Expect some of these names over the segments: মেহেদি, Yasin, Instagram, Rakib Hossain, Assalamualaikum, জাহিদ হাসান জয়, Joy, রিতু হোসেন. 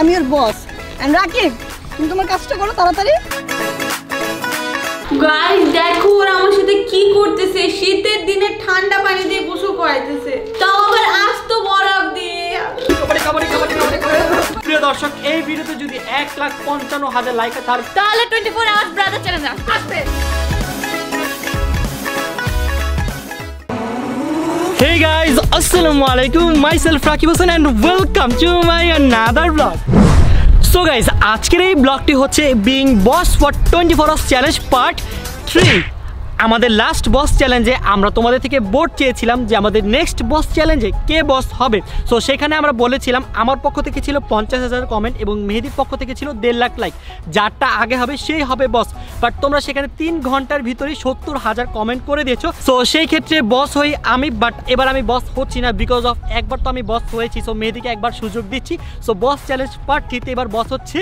I'm your boss. And Rakib, you do my customer. Guys, দেখো ওরা আমার সাথে কি করতেছে শীতের দিনে ঠান্ডা পানি দিয়ে গোসল করাইতেছে তাও আবার আজ তো বরফ দিয়ে কবরে কবরে কবরে কবরে প্রিয় দর্শক এই ভিডিওতে যদি 1,55,000 লাইক থাকে তাহলে 24 আওয়ার্স ব্রাদার চ্যানেল আসবে Hey guys, Assalamualaikum. Myself Rakib Hossain and welcome to my another vlog. So guys, আজকের এই ব্লগটি হচ্ছে being boss for 24 hours challenge part 3 আমাদের লাস্ট বস চ্যালেঞ্জে আমরা তোমাদের থেকে ভোট চেয়েছিলাম যে আমাদের নেক্সট বস চ্যালেঞ্জে কে বস হবে সো সেখানে আমরা বলেছিলাম আমার পক্ষ থেকে ছিল 50,000 কমেন্ট এবং মেহেদির পক্ষ থেকে ছিল 1.5 লাখ লাইক যারটা আগে হবে সেই হবে বস বাট তোমরা সেখানে 3 ঘন্টার ভিতরে 70,000 কমেন্ট করে দিয়েছো সো সেই ক্ষেত্রে বস হই আমি বাট এবার আমি বস হচ্ছি না বিকজ অফ একবার তো আমি বস হয়েছি সো মেহেদিকে একবার সুযোগ দিচ্ছি সো বস চ্যালেঞ্জ পার্ট 3 তে এবার বস হচ্ছে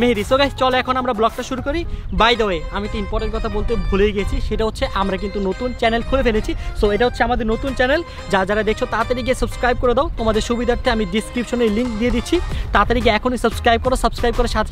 মেহেদি সো গাইস চলো এখন আমরা ব্লগটা শুরু করি বাই দ্য ওয়ে আমি তো ইম্পর্টেন্ট কথা বলতে ভুলে গেছি সেটা আমরা কিন্তু নতুন চ্যানেল খুলে ফেলেছি সো এটা হচ্ছে আমাদের নতুন চ্যানেল যারা দেখছো তাড়াতাড়ি গিয়ে সাবস্ক্রাইব করে দাও তোমাদের সুবিধার্থে আমি ডেসক্রিপশনে লিংক দিয়ে দিচ্ছি তাড়াতাড়ি গিয়ে এখনই সাবস্ক্রাইব করো সাথে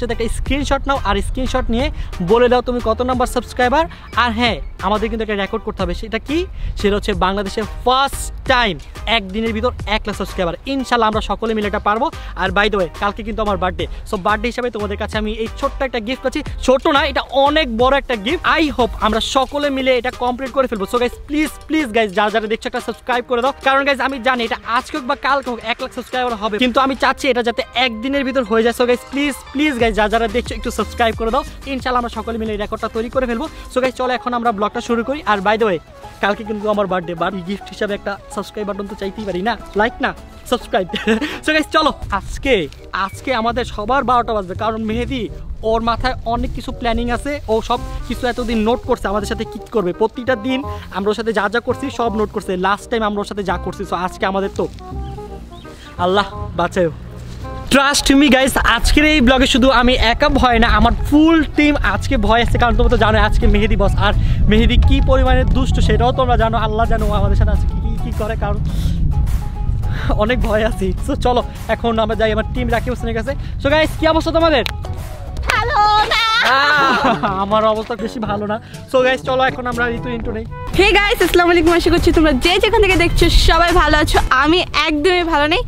সাথে একটা স্ক্রিনশট নাও আর স্ক্রিনশট নিয়ে বলে দাও তুমি কত নাম্বার সাবস্ক্রাইবার আর হ্যাঁ আমাদের কিন্তু একটা রেকর্ড করতে হবে সেটা কি সেটা হচ্ছে বাংলাদেশের ফার্স্ট টাইম একদিনের ভিতর 1 লাখ সাবস্ক্রাইবার ইনশাআল্লাহ আমরা সকলে মিলে এটা পারবো আর বাই দ্য ওয়ে কালকে কিন্তু আমার বার্থডে সো বার্থডে হিসেবে তোমাদের কাছে আমি এই ছোট্ট একটা গিফট করছি ছোট না এটা অনেক বড় একটা গিফট আই হোপ আমরা সকলে মিলে এটা কমপ্লিট করে ফেলবো so guys please please guys যারা দেখছো একটা সাবস্ক্রাইব করে দাও কারণ গাইস আমি জানি এটা আজকে বা কালকে 1 লাখ সাবস্ক্রাইবার হবে কিন্তু আমি চাচ্ছি এটা যাতে একদিনের ভিতর হয়ে যায় so guys please please guys যারা দেখছো একটু সাবস্ক্রাইব করে দাও ইনশাআল্লাহ আমরা সকলে মিলে এই রেকর্ডটা তৈরি করে ফেলবো সো গাইস চলো এখন আমরা ব্লগটা শুরু করি আর বাই দ্য ওয়ে কালকে কিন্তু আমার বার্থডে বার্থডে গিফট হিসেবে একটা সাবস্ক্রাইব বাটন তো চাইতেই পারি না লাইক না সাবস্ক্রাইব সো গাইস চলো আজকে আমাদের সবার 12টা বাজবে কারণ মেহেদি ওর মাথায় অনেক কিছু প্ল্যানিং আছে ও সব কিছু এতদিন নোট করছে আমাদের সাথে কি করবে প্রতিটা দিন আমরা ওর সাথে যা যা করছি সব নোট করছে লাস্ট টাইম আমরা ওর সাথে যা করছি সো আজকে আমাদের তো আল্লাহ বাঁচাও ট্রাস্ট মি গাইস আজকের এই ব্লগে শুধু আমি একা ভয় না আমার ফুল টিম আজকে ভয় আছে কারণ তোমরা তো জানো আজকে মেহেদি বস আর মেহেদি কি পরিমাণে দুষ্ট সেটাও তোমরা জানো আল্লাহ জানো আমাদের সাথে আজকে কী কী করে কারণ অনেক ভয় আছে সো চলো এখন আমরা যাই আমার টিম রাখি হোসেনের কাছে সো গাইস কি অবস্থা তোমাদের ভালো না আমার অবস্থা বেশি ভালো না সো গাইস চলো এখন আমরা ঋতু ইন্ট্রো নেই হে গাইস আসসালামু আলাইকুম আশা করছি তোমরা যেখান থেকে দেখছো সবাই ভালো আছো আমি একদমই ভালো নেই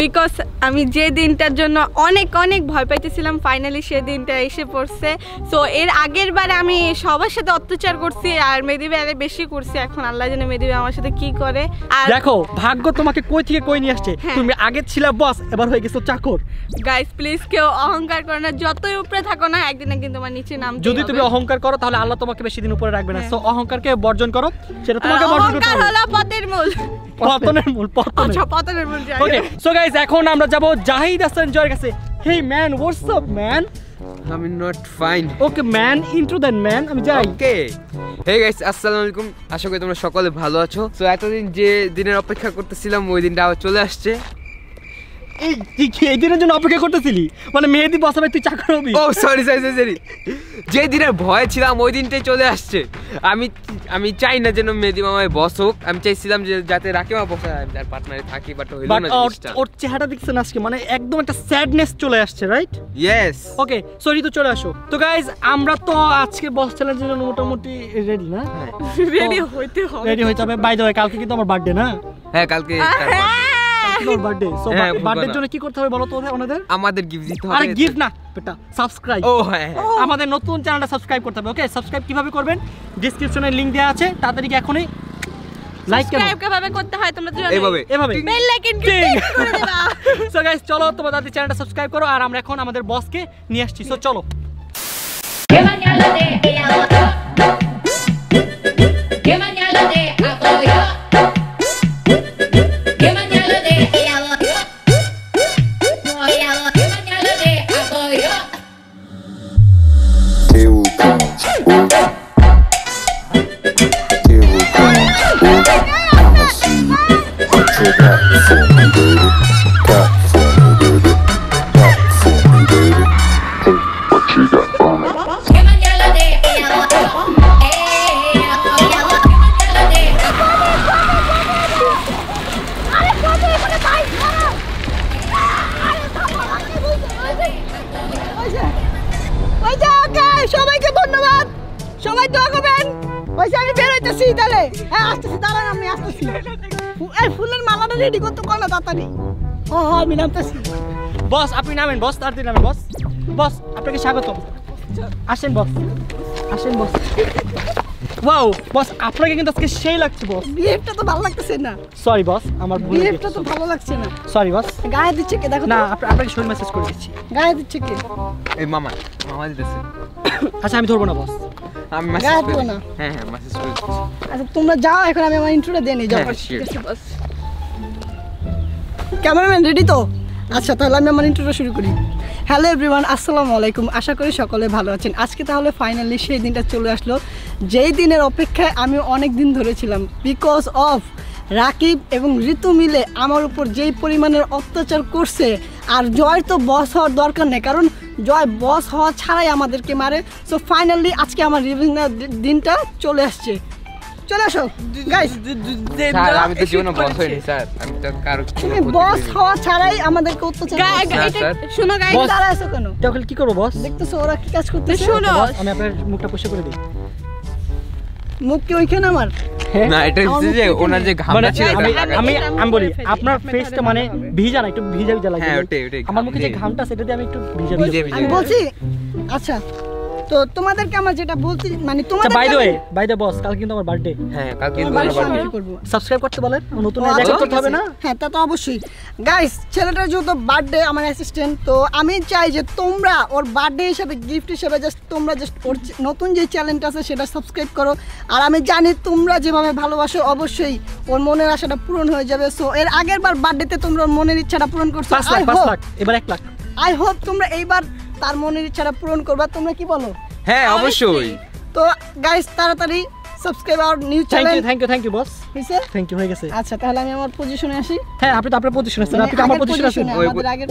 বিকজ আমি যে দিনটার জন্য অনেক ভয় পাইতেছিলাম ফাইনালি সেই দিনটা এসে পড়ছে সো এর আগের বার আমি সবার সাথে অত্যাচার করছি আর মেহেদিবে আরে বেশি করছি এখন আল্লাহ জানে মেহেদিবে আমার সাথে কি করে আর দেখো ভাগ্য তোমাকে কই থেকে কই নিয়ে আসছে তুমি আগে ছিলা বস এবার হয়ে গেছো চাকর গাইস প্লিজ কেউ অহংকার করো না যতই উপরে থাকো না একদিন একদিন তোমার নিচে নামবে যদি তুমি অহংকার করো তাহলে আল্লাহ তোমাকে বেশি দিন উপরে রাখবে না সো অহংকারকে বর্জন করো সেটা তোমাকে বর্জন করতে হবে অহংকার হলো পথের মূল পতনের মূল ওকে সো গাইস এখন আমরা যাব জাহিদ হাসান জয়ের কাছে hey man what's up man I am not fine okay man intro then man আমি যাই ওকে হে গাইস আসসালামু আলাইকুম আশা করি তোমরা সকলে ভালো আছো সো এতদিন যে দিনের অপেক্ষা করতেছিলাম ওই দিনটা আবার চলে আসছে এই দিনের জন্য অপেক্ষা করতেছিলি মানে মেহেদি বস ভাই তুই চাকর হবি ও সরি যে দিনের ভয় ছিলাম ওই দিনটাই চলে আসছে আমি চাই না যেন মেহেদি মামায় বস হোক আমি চাইছিলাম যে যাতে রাকিব মামা বসে আমি তার পার্টনারে থাকি বাট হইল না জিনিসটা ওর চেহারা দেখছেন আজকে মানে একদম একটা স্যাডনেস চলে আসছে রাইট ইয়েস ওকে সরি তো চলে আসো তো গাইস আমরা তো আজকে বস চ্যালেঞ্জের জন্য মোটামুটি রেডি না রেডি হইতে হবে বাই দ্য ওয়ে কালকে কিন্তু আমার বার্থডে না হ্যাঁ কালকে তোর বার্থডে সো বার্থডের জন্য কি করতে হবে বলো তো ওদের আমাদের গিফট দিতে হবে আরে গিফট না বেটা সাবস্ক্রাইব ও হ্যাঁ আমাদের নতুন চ্যানেলটা সাবস্ক্রাইব করতে হবে ওকে সাবস্ক্রাইব কিভাবে করবেন ডেসক্রিপশনে লিংক দেয়া আছে তাড়াতাড়ি এখনি লাইক করো সাবস্ক্রাইব কিভাবে করতে হয় তোমরা জানো এইভাবে বেল আইকন ক্লিক করে দাও সো গাইস চলো তোমরা আমাদের চ্যানেলটা সাবস্ক্রাইব করো আর আমরা এখন আমাদের বসকে নিয়ে আসছি সো চলো সবাইকে ধন্যবাদ, সবাই দোয়া করবেন। ওই যে আমি বেরোইতেছি, তাহলে হ্যাঁ আসতেছি, দাঁড়ান আমি আসতেছি। এই ফুলের মালাটা রেডি করতে কো না তাড়াতাড়ি। ও হ্যাঁ আমি নামতেছি। বস আপনি নামেন, বস তাড়াতাড়ি নামেন। বস বস আপনাকে স্বাগতম, আসেন বস, আসেন বস। ওয়াও বস আপনাকে কিন্তু আজকে সেই লাগছে বস। বিহেভটা তো ভালো লাগতেছে না। সরি বস আমার ভুল। বিহেভটা তো ভালো লাগছে না। Sorry boss. গায়ে দিচ্ছে কে দেখো না, আপনাকে শর্ট মেসেজ করে দিচ্ছি। গায়ে দিচ্ছে কে? এই মামা, মামা দিতেছে। আচ্ছা আমি ধরব না বস। আমি মেসেজ করব না। হ্যাঁ হ্যাঁ মেসেজ করে দিচ্ছি। আচ্ছা তোমরা যাও এখন, আমি আমার ইন্ট্রোটা দেই নি যাও বস। ক্যামেরাম্যান রেডি তো? আচ্ছা তাহলে আমি আমার ইন্ট্রোটা শুরু করি। হ্যালো এভরিওয়ান, আসসালামু আলাইকুম, আশা করি সকলে ভালো আছেন। আজকে তাহলে ফাইনালি সেই দিনটা চলে আসলো যেই দিনের অপেক্ষায় আমি অনেক দিন ধরে ছিলাম। বিকজ অফ রাকিব এবং ঋতু মিলে আমার উপর যেই পরিমাণের অত্যাচার করছে, আর জয় তো বস হওয়ার দরকার নেই, কারণ জয় বস হওয়া ছাড়াই আমাদেরকে মারে। সো ফাইনালি আজকে আমার রিভিউনার দিনটা চলে আসছে। চলে আসো গাইস। আমি তো জীবনে বস হইনি স্যার, আমি তো কারো বস হওয়া ছাড়াই আমাদেরকে অত্যাচার করছে। শুনো গাইস, তারা এসো কেন তখন কি করব বস? দেখতেছো ওরা কি কাজ করতেছে। শুনো আমি আপনার মুখটা পরিষ্কার করে দেই। মুখ কি ওইখানে আমার না, এটা যে ওনার যে ঘামটা ছিল, আমি বলি আপনার ফেসটা মানে ভিজা না, একটু ভিজা ভিজা লাগে। হ্যাঁ ওটাই ওটাই, আমার মুখে যে ঘামটা সেটা দিয়ে আমি একটু ভিজা ভিজা আমি বলছি। আচ্ছা তো তোমাদের কে আমার যেটা বলছি মানে তোমাদের বাই দ্য ওয়ে বস কাল কিন্তু আমার বার্থডে। হ্যাঁ কাল কিন্তু আমার বার্থডে করব। সাবস্ক্রাইব করতে বলেন, নতুন হয়ে দেখা করতে হবে না। হ্যাঁ তা তো অবশ্যই। গাইস ছেলেটার যেহেতু বার্থডে আমার অ্যাসিস্ট্যান্ট, তো আমি চাই যে তোমরা ওর বার্থডে হিসেবে গিফট হিসেবে জাস্ট তোমরা জাস্ট ওর নতুন যে চ্যানেলটা আছে সেটা সাবস্ক্রাইব করো। আর আমি জানি তোমরা যেভাবে ভালোবাসো অবশ্যই ওর মনের আশাটা পূরণ হয়ে যাবে। সো এর আগের বার বার্থডেতে তোমরা ওর মনের ইচ্ছাটা পূরণ করছো। 5 লাখ এবার 1 লাখ। আই হোপ তোমরা এইবার তার মনের ইচ্ছাটা পূরণ করবা, তোমরা কি বলো? হ্যাঁ অবশ্যই। তো গাইস তাড়াতাড়ি সাবস্ক্রাইব আর new channel. Thank you, thank you boss. হইছে? থ্যাঙ্ক ইউ, হয়ে গেছে। আচ্ছা তাহলে আমি আমার পজিশনে আসি। হ্যাঁ আপনি তো আপনার পজিশনে আছেন, আপনি আমার পজিশনে আছেন।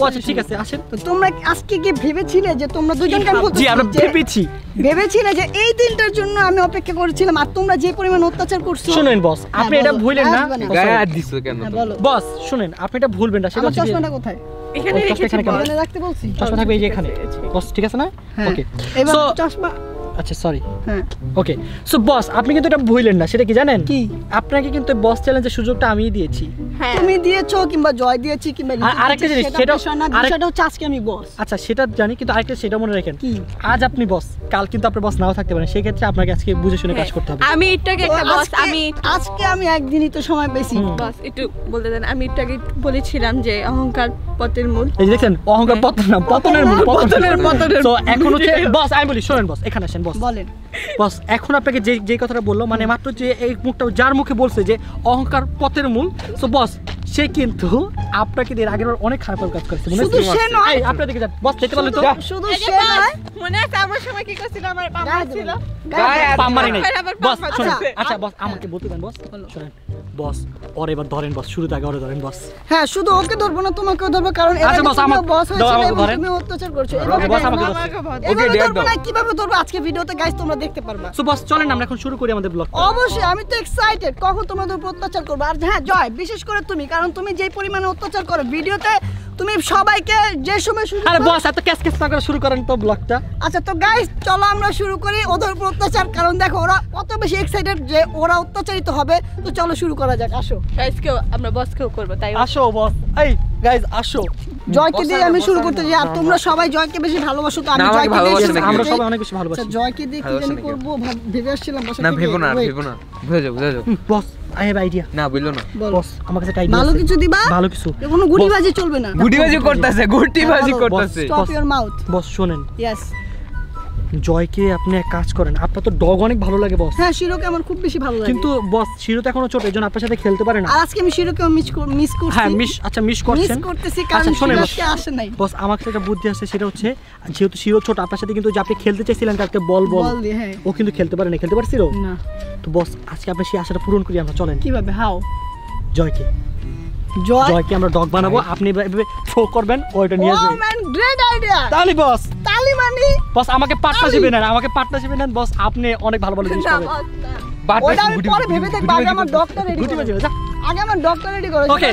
আচ্ছা ঠিক আছে আসেন। তো তোমরা আজকে কি ভেবেছিলে যে তোমরা দুজন কেন বলছো? জি আমরা ভেবেছি, ভেবেছিলে যে এই দিনটার জন্য আমি অপেক্ষা করেছিলাম। আর তোমরা যে পরিমাণ অত্যাচার করছো। শুনেন বস আপনি এটা ভুলবেন না। গায়া দিছো কেন বস? শুনেন আপনি এটা ভুলবেন না। সেটা চশমাটা কোথায়? এখানে রেখেছি, এখানে রাখতে বলছি। চশমা থাকবে এই যে এখানে বস, ঠিক আছে না? ওকে এবার চশমা। আচ্ছা সরি। হ্যাঁ ওকে। সো বস আপনি কিন্তু এটা ভুললেন না, সেটা কি জানেন? কি? আপনাকে কিন্তু বস চ্যালেঞ্জের সুযোগটা আমিই দিয়েছি। হ্যাঁ তুমি দিয়েছো কিংবা জয় দিয়েছি কিংবা আরেকটা জিনিস, সেটা সেটাও আজকে আমি বস। আচ্ছা সেটা জানি, কিন্তু আরেকটা সেটা মনে রাখেন কি আজ আপনি বস, কাল কিন্তু আপনার বস নাও থাকতে পারেন। সেই ক্ষেত্রে আপনাকে আজকে বুঝে শুনে কাজ করতে হবে। আমি এটাকে একটা বস, আমি আজকে আমি একদিনই তো সময় পেয়েছি বস, একটু বলতে দেন। আমি এটাকে বলেছিলাম যে অহংকার পতনের মূল। এই দেখেন অহংকার পতন না, পতনের। সো এখন হচ্ছে বস আমি বলি, শুনেন বস এখানে আসেন বস। বলেন বস। এখন আপনাকে যে যে কথাটা বললো মানে মাত্র যে এই মুখটা যার মুখে বলছে যে অহংকার পথের মূল, সো বস সে কিন্তু আপনাকে এর আগের বার অনেক খারাপ কাজ করেছে। মনে শুধু সে নয়, আপনার দিকে যা বস দেখতে পারলেন তো? শুধু সে নয়, মনে আছে আমার সময় কি করছিল? আমার পাম্মার ছিল গায়ে, পাম্মারই নাই বস। আচ্ছা বস আমাকে বলতে দেন বস। শুনেন বস ওর এবার ধরেন বস, শুরু থেকে ওরে ধরেন বস। হ্যাঁ শুধু ওকে ধরবো না, তোমাকেও ধরবো, কারণ এবার বস হয়েছে তুমি অত্যাচার করছো। এবার বস আমাকে ধরো। ওকে দেখ দাও কিভাবে ধরবো আজকে ভিডিওতে গাইস তোমরা দেখতে পারবা। সো বস চলেন আমরা এখন শুরু করি আমাদের ব্লগ। অবশ্যই আমি তো এক্সাইটেড কখন তোমাদের উপর অত্যাচার করব। আর হ্যাঁ জয় বিশেষ করে তুমি, কারণ তুমি যে পরিমাণে অত্যাচার করো ভিডিওতে, তুমি সবাইকে যে সময় শুরু। আরে বস এত ক্যাশ ক্যাশ করে শুরু করেন তো ব্লগটা। আচ্ছা তো গাইস চলো আমরা শুরু করি ওদের উপর অত্যাচার, কারণ দেখো ওরা কত বেশি এক্সাইটেড যে ওরা অত্যাচারিত হবে। তো চলো শুরু করা যাক। আসো গাইস কেও আমরা বস কেও করব, তাই আসো বস। এই গাইস আসো, জয়কে দিয়ে আমি শুরু করতে যাই। আর তোমরা সবাই জয়কে বেশি ভালোবাসো তো আমি জয়কে দিয়ে। আমরা সবাই অনেক বেশি ভালোবাসি। আচ্ছা জয়কে দিয়ে কি জানি করব ভেবে আসছিলাম বস। না ভেবো না, ভেবো না, বুঝে যাও, বুঝে যাও বস। I have idea. না বললো না বস আমার কাছে টাইম। ভালো কিছু দিবা, ভালো কিছু, কোনো গুটিবাজি চলবে না। গুটিবাজি করতেছে, গুটিবাজি করতেছে। Stop your mouth বস। শুনেন यस জয়কে আপনি এক কাজ করেন, আপনার তো ডগ অনেক ভালো লাগে বস। হ্যাঁ শিরোকে আমার খুব বেশি ভালো লাগে, কিন্তু বস শিরো তো এখনো ছোট, এজন্য আপনার সাথে খেলতে পারে না। আর আজকে আমি শিরোকে মিস করছি। হ্যাঁ মিস, আচ্ছা মিস করছেন, মিস করতেছি কারণ শিরো আজকে আসে নাই। বস আমার কাছে একটা বুদ্ধি আছে, সেটা হচ্ছে যেহেতু শিরো ছোট আপনার সাথে, কিন্তু যে আপনি খেলতে চাইছিলেন কালকে বল হ্যাঁ, ও কিন্তু খেলতে পারে না। খেলতে পারছিল না তো বস আজকে আপনি সেই আশাটা পূরণ করি আমরা। চলেন। কিভাবে? হাউ? জয়কে জয়কে আমরা ডগ বানাবো, আপনি এভাবে থ্রো করবেন, ওইটা নিয়ে যাবেন। Oh man great idea. তালি বস, তালি মানি বস। আমাকে পার্টনারশিপে নেন, আমাকে পার্টনারশিপে নেন বস। আপনি অনেক ভালো ভালো জিনিস পাবেন। ওটা আমি পরে ভেবে দেখব, আগে আমার ডগটা রেডি করো। আগে আমার ডগটা রেডি করো। ওকে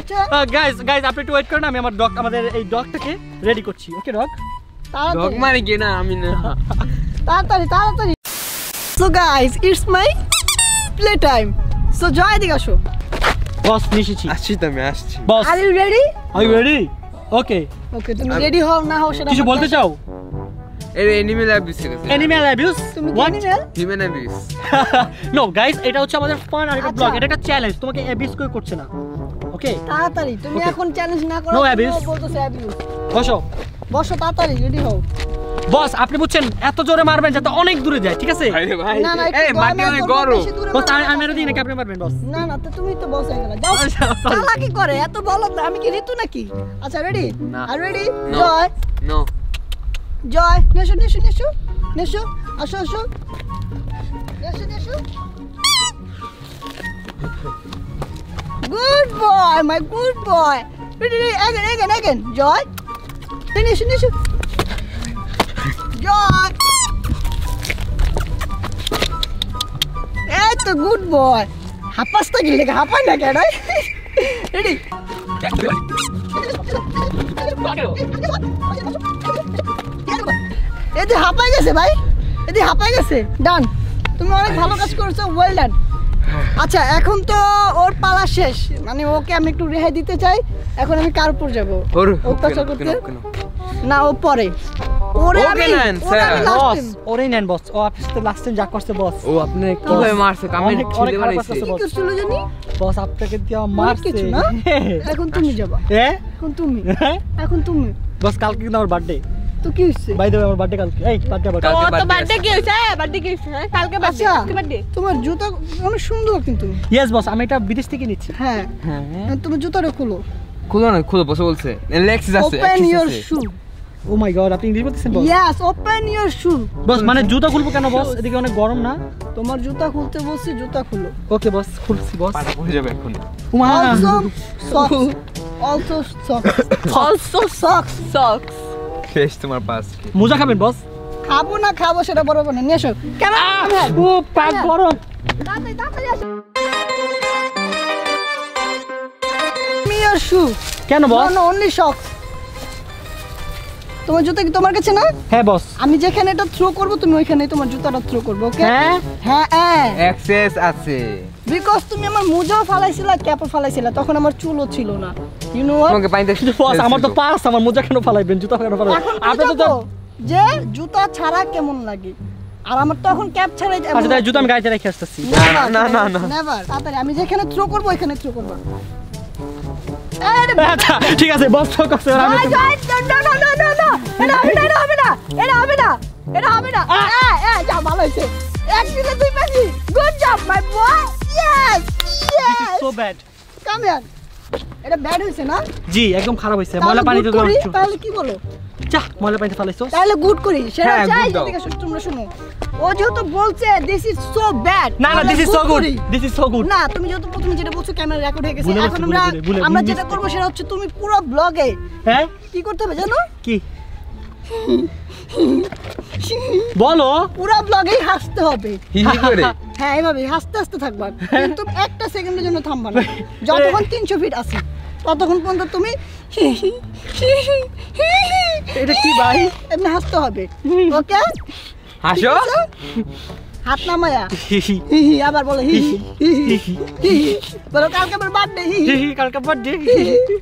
গাইস, আপনি একটু ওয়েট করুন, আমি আমার ডগ, আমাদের এই ডগটাকে রেডি করছি। ওকে ডগ, ডগ মানে কি না আমি না তাড়াতাড়ি so guys it's my play time so Joy দিকে আসো বস নিশিছি আসছি তুমি আসছি boss are you ready are you ready okay okay তুমি রেডি হও না হও সেটা কিছু বলতে চাও animal abuse animal abuse what human abuse no guys এটা হচ্ছে আমাদের ফান আর এটা ব্লগ এটা একটা চ্যালেঞ্জ তোমাকে abuse কই করছে না okay তাড়াতাড়ি তুমি এখন চ্যালেঞ্জ না করো বলতেছে abuse বসো বসো তাড়াতাড়ি রেডি হও বস আপনি বুঝছেন এত জোরে মারবেন যাতে অনেক দূরে যায় ঠিক আছে আরে ভাই না না এই মাটি অনেক গরম বস আমি মেরে দিই নাকি আপনি মারবেন বস না না তো তুমি তো বস হয়ে গেলা যাও শালা কি করে এত বলো আমি কি ঋতু নাকি আচ্ছা রেডি আর রেডি জয় নো জয় নেশো আসো নেশো good boy my good boy again Joy নেশো Joy! That's a good boy. Hapas to gille ka hapan na kya right? Ready? Ede hapai kaise bhai? Ede hapai kaise? Done. Tumi onek bhalo kaj korcho. Well done. আচ্ছা এখন তো ওর পালা শেষ মানে ওকে আমি একটু রেহাই দিতে চাই এখন আমি কার উপর যাব ওর অত্যাচার করতে না ও পরে ওরে আমি বস ওরে নেন বস ও আপনি তো লাস্ট টাইম যা করতে বস ও আপনি কিভাবে মারছে আমি ছেড়ে বানাইছি কিছু ছিল জানি বস আপনাকে দিয়া মারছে কিছু না এখন তুমি যাবা হ্যাঁ এখন তুমি বস কালকে কিন্তু আমার বার্থডে তো কি হইছে বাই দ্য ওয়ে আমার বার্থডে কালকে এই বার্থডে কি হইছে বার্থডে কি হইছে কালকে বার্থডে তোমার জুতা অনেক সুন্দর কিন্তু यस বস আমি এটা বিদেশ থেকে নিচ্ছি হ্যাঁ হ্যাঁ তুমি জুতাটা খুলো বস বলছে লেক্স আছে open your shoe oh my god আপনি ইংলিশ বলতেছেন boss yes open your shoe boss মানে জুতা খুলবো কেন বস এদিকে অনেক গরম না তোমার জুতা খুলতে বসছি জুতা খুলো ওকে বস খুলছি বস পাটা পড়ে যাবে এখন উমা also socks ফেস তোমার পাস মোজা খাবেন বস খাবো না খাবো সেটা বড় বড় নেছো কেন ও পাক গরম দাঁতে আসো মিয়ার শু কেন বস নো অনলি সক্স তোমার জুতা কি তোমার কাছে না হ্যাঁ বস আমি যেখানে এটা থ্রো করব তুমি ওইখানেই তোমার জুতাটা থ্রো করবে ওকে হ্যাঁ হ্যাঁ অ্যাক্সেস আছে বিকজ তুমি আমার মোজা ফালাইছিলা ক্যাপও ফালাইছিলা তখন আমার চুলও ছিল না ইউ নো তোমাকে পাইতে বস আমার তো পাস আমার মোজা কেন ফালাইবেন জুতা কেন ফালাইবেন আপনি তো যে জুতা ছাড়া কেমন লাগে আর আমার তখন ক্যাপ ছাড়াই আচ্ছা জুতা আমি গায়ে রেখে আসতেছি না না না না নেভার তাড়াতাড়ি আমি যেখানে থ্রো করব ওইখানে থ্রো করবে ঠিক আছে বস থ্রো করতে আমি এটা হবে না যা ভালো হইছে একদিনে দুই Messi good job my boy yes this is so bad come here এটা ব্যাড হইছে না জি একদম খারাপ হইছে ময়লা পানিতে ধরছো তাহলে কি বলো যা ময়লা পানিতে ফেলাইছো তাহলে গুড করি সেটা চাই এদিকে তোমরা শুনো ও যেহেতু বলছে দিস ইজ সো ব্যাড না দিস ইজ সো গুড না তুমি যেহেতু প্রথমে যেটা বলছো ক্যামেরা রেকর্ড হয়ে গেছে এখন আমরা যেটা করব সেটা হচ্ছে তুমি পুরো ব্লগে হ্যাঁ কি করতে হবে জানো কি বলো পুরো ব্লগেই হাসতে হবে হিহি করে হ্যাঁ এইভাবে হাসতে থাকবা কিন্তু একটা সেকেন্ডের জন্য থামবা না যতক্ষণ 300 ফিট আছে ততক্ষণ পর্যন্ত তুমি এটা কি ভাই এমন হাসতে হবে ওকে হাসো হাত নামায়া হিহি আবার বলো হিহি বলো কালকে birthday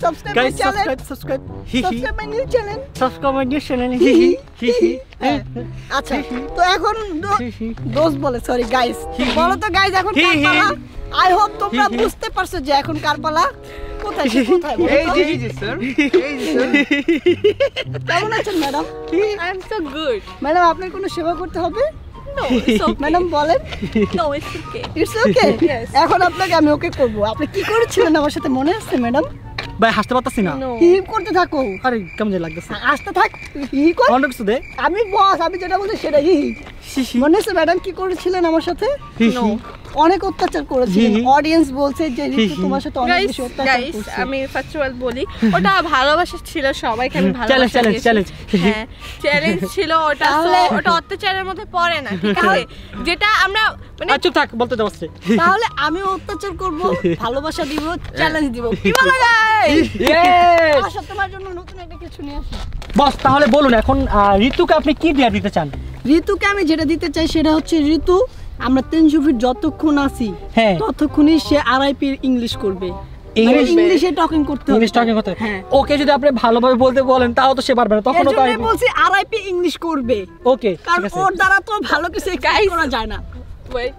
subscribe subscribe my new channel হিহি আচ্ছা তো এখন দোস্ত বলে সরি গাইস বলো তো গাইস এখন কারপালা আই হোপ তোমরা বুঝতে পারছো যে এখন কারপালা কোথায় কোথায় এই জি স্যার কেমন আছেন madam I am so good madam আপনার কোনো সেবা করতে হবে No, it's okay. Madam বলেন No, it's okay. It's okay. Yes. এখন আপনাকে আমি ওকে করব। আপনি কি করছিলেন আমার সাথে মনে আছে ম্যাডাম? ভাই হাসতে পারতাছি না। কি করতে থাকো? আরে কেমন লাগতেছে? হাসতে থাক। কি কর? অন্য কিছু দে। আমি বস, আমি যেটা বলছি সেটাই। মনে আছে ম্যাডাম কি করছিলেন আমার সাথে? No. অনেক অত্যাচার করেছিলেন। অডিয়েন্স বলছে যে ঋতু তোমার সাথে অনেক বেশি অত্যাচার করছে। গাইস, আমি ফার্স্ট অফ অল বলি, ওটা ভালোবাসা ছিল সবাইকে আমি ভালোবাসি। চ্যালেঞ্জ। হ্যাঁ, চ্যালেঞ্জ ছিল ওটা। ওটা অত্যাচারের মধ্যে পড়ে না। ঠিক আছে? যেটা আমরা মানে চুপ থাক বলতে দাও আসছে। তাহলে আমি অত্যাচার করব, ভালোবাসা দিব, চ্যালেঞ্জ দিব। কি বলো গাইস? ইয়েস। আচ্ছা তোমার জন্য নতুন একটা কিছু নিয়ে আসি। বস তাহলে বলুন এখন ঋতুকে আপনি কি দিয়ে দিতে চান? ঋতুকে আমি যেটা দিতে চাই সেটা হচ্ছে ঋতু আমরা 300 ফিট যতক্ষণ আসি ততক্ষণই সে আরআইপি ইংলিশ করবে। ইংলিশে টকিং করতে হবে, ইংলিশ টকিং করতে হবে। ওকে যদি আপনি ভালোভাবে বলতে বলেন তাও তো সে পারবে না, তখন তো আমি বলছি আরআইপি ইংলিশ করবে। ওকে, কারণ ওর দ্বারা তো ভালো কিছু গাইড করা যায় না। ওয়েট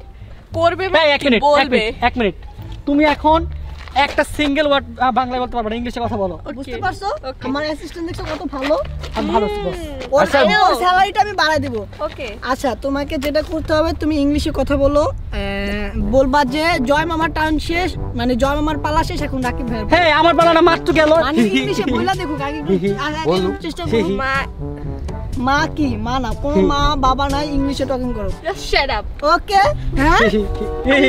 করবে মানে বলবে। 1 মিনিট, তুমি এখন একটা সিঙ্গেল ওয়ার্ড বাংলায় বলতে পারবে না, ইংলিশে কথা বলো। বুঝতে পারছো? আমার অ্যাসিস্ট্যান্ট দেখছো কত ভালো। আমি ভালো আছি বস। আচ্ছা, ওর স্যালারিটা আমি বাড়ায় দেব। ওকে, আচ্ছা তোমাকে যেটা করতে হবে তুমি ইংলিশে কথা বলো, বলবা যে জয় মামার টার্ন শেষ, মানে জয় মামার পালা শেষ, এখন রাকিব ভাই। হ্যাঁ, আমার পালা না মাত্র গেল। মানে ইংলিশে বইলা দেখো আগে বলো, চেষ্টা করো। মা কি মা না, কোন মা বাবা নাই, ইংলিশে টকিং করো। Shut up. ওকে, হ্যাঁ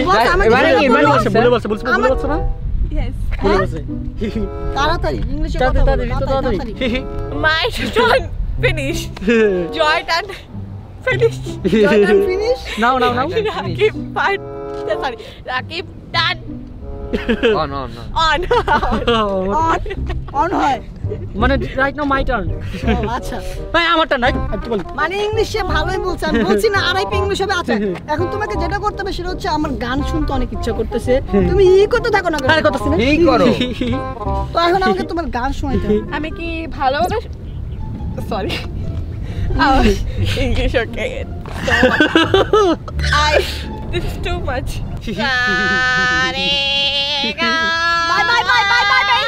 বস। আমি বলে বলছ বলছ বলছ না। Yes. Taratari English kotha taratari. My turn finish. Joy turn finish. Joy turn finish. Now. Rakib part. Sorry. Rakib turn. On hoy. মানে right now my turn. আচ্ছা ভাই আমার টার্ন, রাইট? একটু বল। মানে ইংলিশে ভালোই বলছ, আমি বলছি না আরআইপি ইংলিশ হবে। আচ্ছা, এখন তোমাকে যেটা করতে হবে সেটা হচ্ছে আমার গান শুনতে অনেক ইচ্ছা করতেছে, তুমি ই করতে থাকো না। আরে করতেছ না, ই করো তো। এখন আমাকে তোমার গান শোনাইতে হবে। আমি কি ভালোভাবে sorry English okay I this is too much. আরে bye bye bye bye bye bye.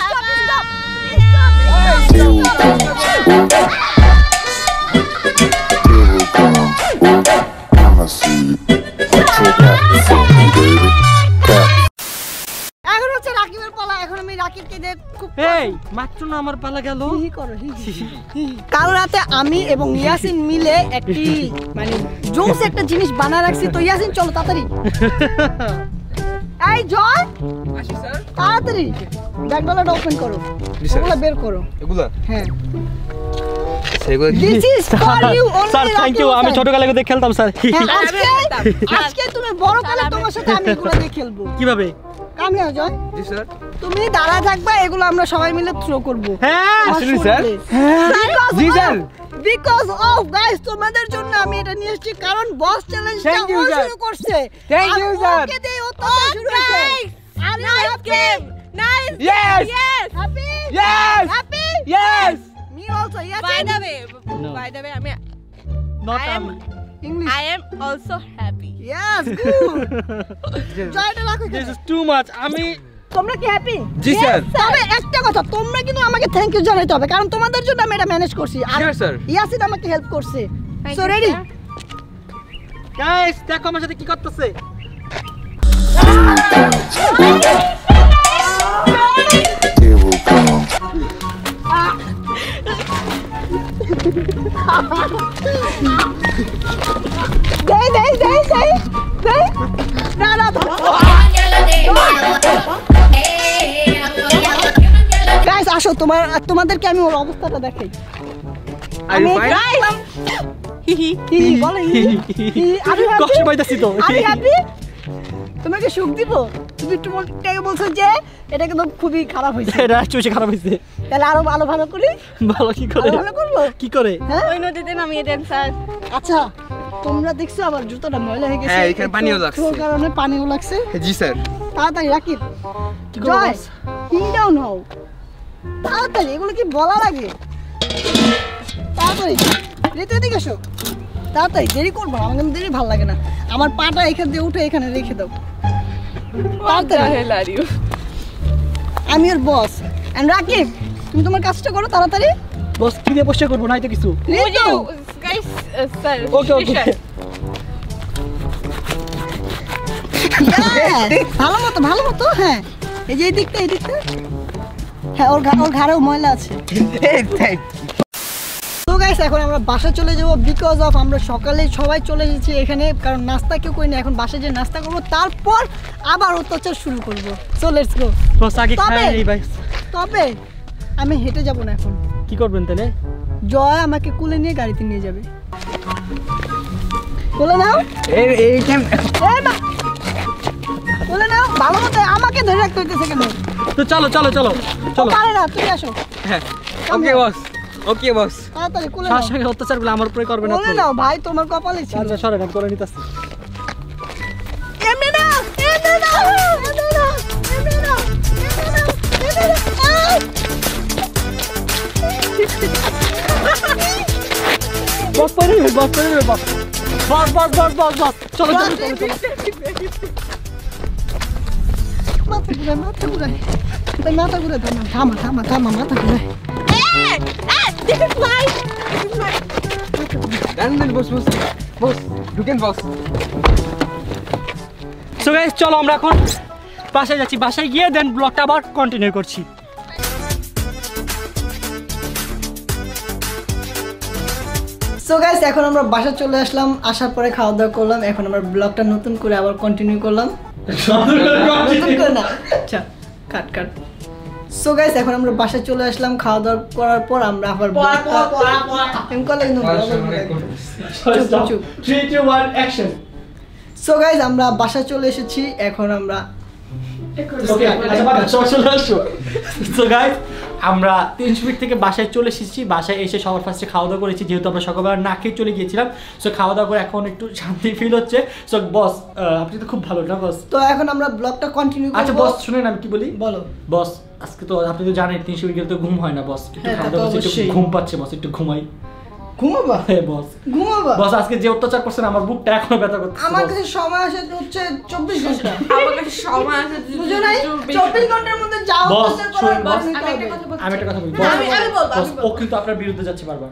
Stop কাল রাতে আমি এবং ইয়াসিন মিলে একটি মানে জোস একটা জিনিস বানায় রাখছি। তো ইয়াসিন চলো তাড়াতাড়ি। এই জয় আসি স্যার, তাড়াতাড়ি ব্যাগগুলোটা ওপেন করো, এগুলো বের করো। এগুলো? হ্যাঁ, সেগুলো। This is for you only. Sir thank you, আমি ছোটকালে এগুলো খেলতাম স্যার। আজকে তুমি বড় কালে তোমার সাথে আমি এগুলো দিয়ে খেলবো। কিভাবে? কামে আও জয়। জি স্যার। তুমি দাঁড়া থাকবা, এগুলো আমরা সবাই মিলে থ্রো করব। হ্যাঁ আসলে স্যার। জি স্যার। Because of guys তোমাদের জন্য আমি এটা নিয়ে এসেছি, কারণ বস চ্যালেঞ্জটা শুরু করছে। Thank you sir. ওকে দে ও তো শুরু করছে। আর nice game. Nice. Yes. Yes. Happy. Yes. Happy. Yes. Me also. Yes. By the way, I mean not English. I am also happy. Yes. Good. Joy to lakho. This is too much. আমি তোমরা কি happy? জি sir. তবে একটা কথা, তোমরা কিন্তু আমাকে thank you জানাতে হবে, কারণ তোমাদের জন্য আমি এটা ম্যানেজ করছি। আর ইয়াসিন আমাকে হেল্প করছে। সো রেডি গাইস, দেখো আমার সাথে কি করতেছে। আসো, তোমাদেরকে আমি ওর অবস্থাটা দেখাই। তোমাকে সুখ দিব। তুমি একটু বলছো যে এটা কিন্তু খুবই খারাপ হয়েছে, এটা চুষে খারাপ হয়েছে। তাহলে আরো ভালো ভালো করি। ভালো কি করে? ভালো করবো কি করে? হ্যাঁ, ওই নদীতে নামিয়ে দেন স্যার। আচ্ছা, তোমরা দেখছো আমার জুতোটা ময়লা হয়ে গেছে, এখানে পানিও লাগছে, ওর কারণে পানিও লাগছে। জি স্যার। তাড়াতাড়ি রাকিব কি করবে? পিন ডাউন হও তাড়াতাড়ি, এগুলো কি বলা লাগে। তাড়াতাড়ি ঋতু দিকে এসো, তাড়াতাড়ি, দেরি করবো না, আমার দেরি ভালো লাগে না। আমার পাটা এখান দিয়ে উঠে এখানে রেখে দাও। আমি ওর বস। এন্ড রাকিব তুমি তোমার কাজটা করো তাড়াতাড়ি। বস কি দিয়ে পোস্ট করবো না, এটা কিছু ভালো মতো ভালো মতো। হ্যাঁ, এই যে এই দিকটা, এই দিকটা। হ্যাঁ, ওর ঘাড়েও ময়লা আছে। তো গাইস এখন আমরা বাসা চলে যাবো, বিকজ অফ আমরা সকালে সবাই চলে এসেছি এখানে, কারণ নাস্তা কেউ করি না। এখন বাসায় যে নাস্তা করবো, তারপর আবার অত্যাচার শুরু করবো। So let's go. তবে আমি হেঁটে যাবো না, এখন কি করবেন তাহলে? জয় আমাকে কোলে নিয়ে গাড়িতে নিয়ে যাবে। কোলে নাও, কোলে নাও, ভালো মতো আমাকে ধরে রাখতে হইতেছে কেন। তো চলো চলো চলো চলো, পারে না, তুমি আসো। হ্যাঁ, ওকে বস। ওকে বস তাড়াতাড়ি কোলে নাও শাশাকে অত্যাচারগুলো আমার উপরে করবে না কোলে নাও ভাই তোমার কপালে ছিল আর যা সরে না করে নিতেছি এমনে না এমনে না এমনে না এমনে না এমনে না বস পড়ে বস পড়ে বস বস বস বস বস বস চলো চলো মাথা ঘুরায় মাথা ঘুরায় থামা থামা থামা মাথা ঘুরায় This is life! This is life! Then, boss. You can boss. So guys, chalo amra ekhon bashay jacchi bashay giye then vlog ta abar continue korchi. So guys, ekhon amra bashay chole aslam ashar pore khawa dawa korlam ekhon amra vlog ta notun kore abar continue korlam. Notun kore na. Acha, cut. So guys, এখন আমরা বাসা চলে আসলাম খাওয়া দাওয়া করার পর আমরা আবার So guys, আমরা বাসা চলে এসেছি এখন আমরা So guys, আমরা 300 ফিট থেকে বাসায় চলে এসেছি বাসায় এসে সবার ফার্স্টে খাওয়া দাওয়া করেছি যেহেতু আমরা সকালবেলা না খেয়ে চলে গিয়েছিলাম সো খাওয়া দাওয়া করে এখন একটু শান্তি ফিল হচ্ছে সো বস আপনি তো খুব ভালো না বস তো এখন আমরা ব্লগটা কন্টিনিউ করব আচ্ছা বস শুনেন আমি কি বলি বলো বস আজকে তো আপনি তো জানেন 300 ফিট তো ঘুম হয় না বস একটু খাওয়া দাওয়া করে একটু ঘুম পাচ্ছে বস একটু ঘুমাই ঘুমাবা হে বস ঘুমাবা বস আজকে যে অত্যাচার করছেন আমার বুকটা এখনো ব্যথা করছে আমার কাছে সময় আছে হচ্ছে 24 ঘন্টা আমার কাছে সময় আছে বুঝো নাই 24 ঘন্টার মধ্যে যাও অত্যাচার করার বস আমি একটা কথা বলি আমি বলবো ও কিন্তু আপনার বিরুদ্ধে যাচ্ছে বারবার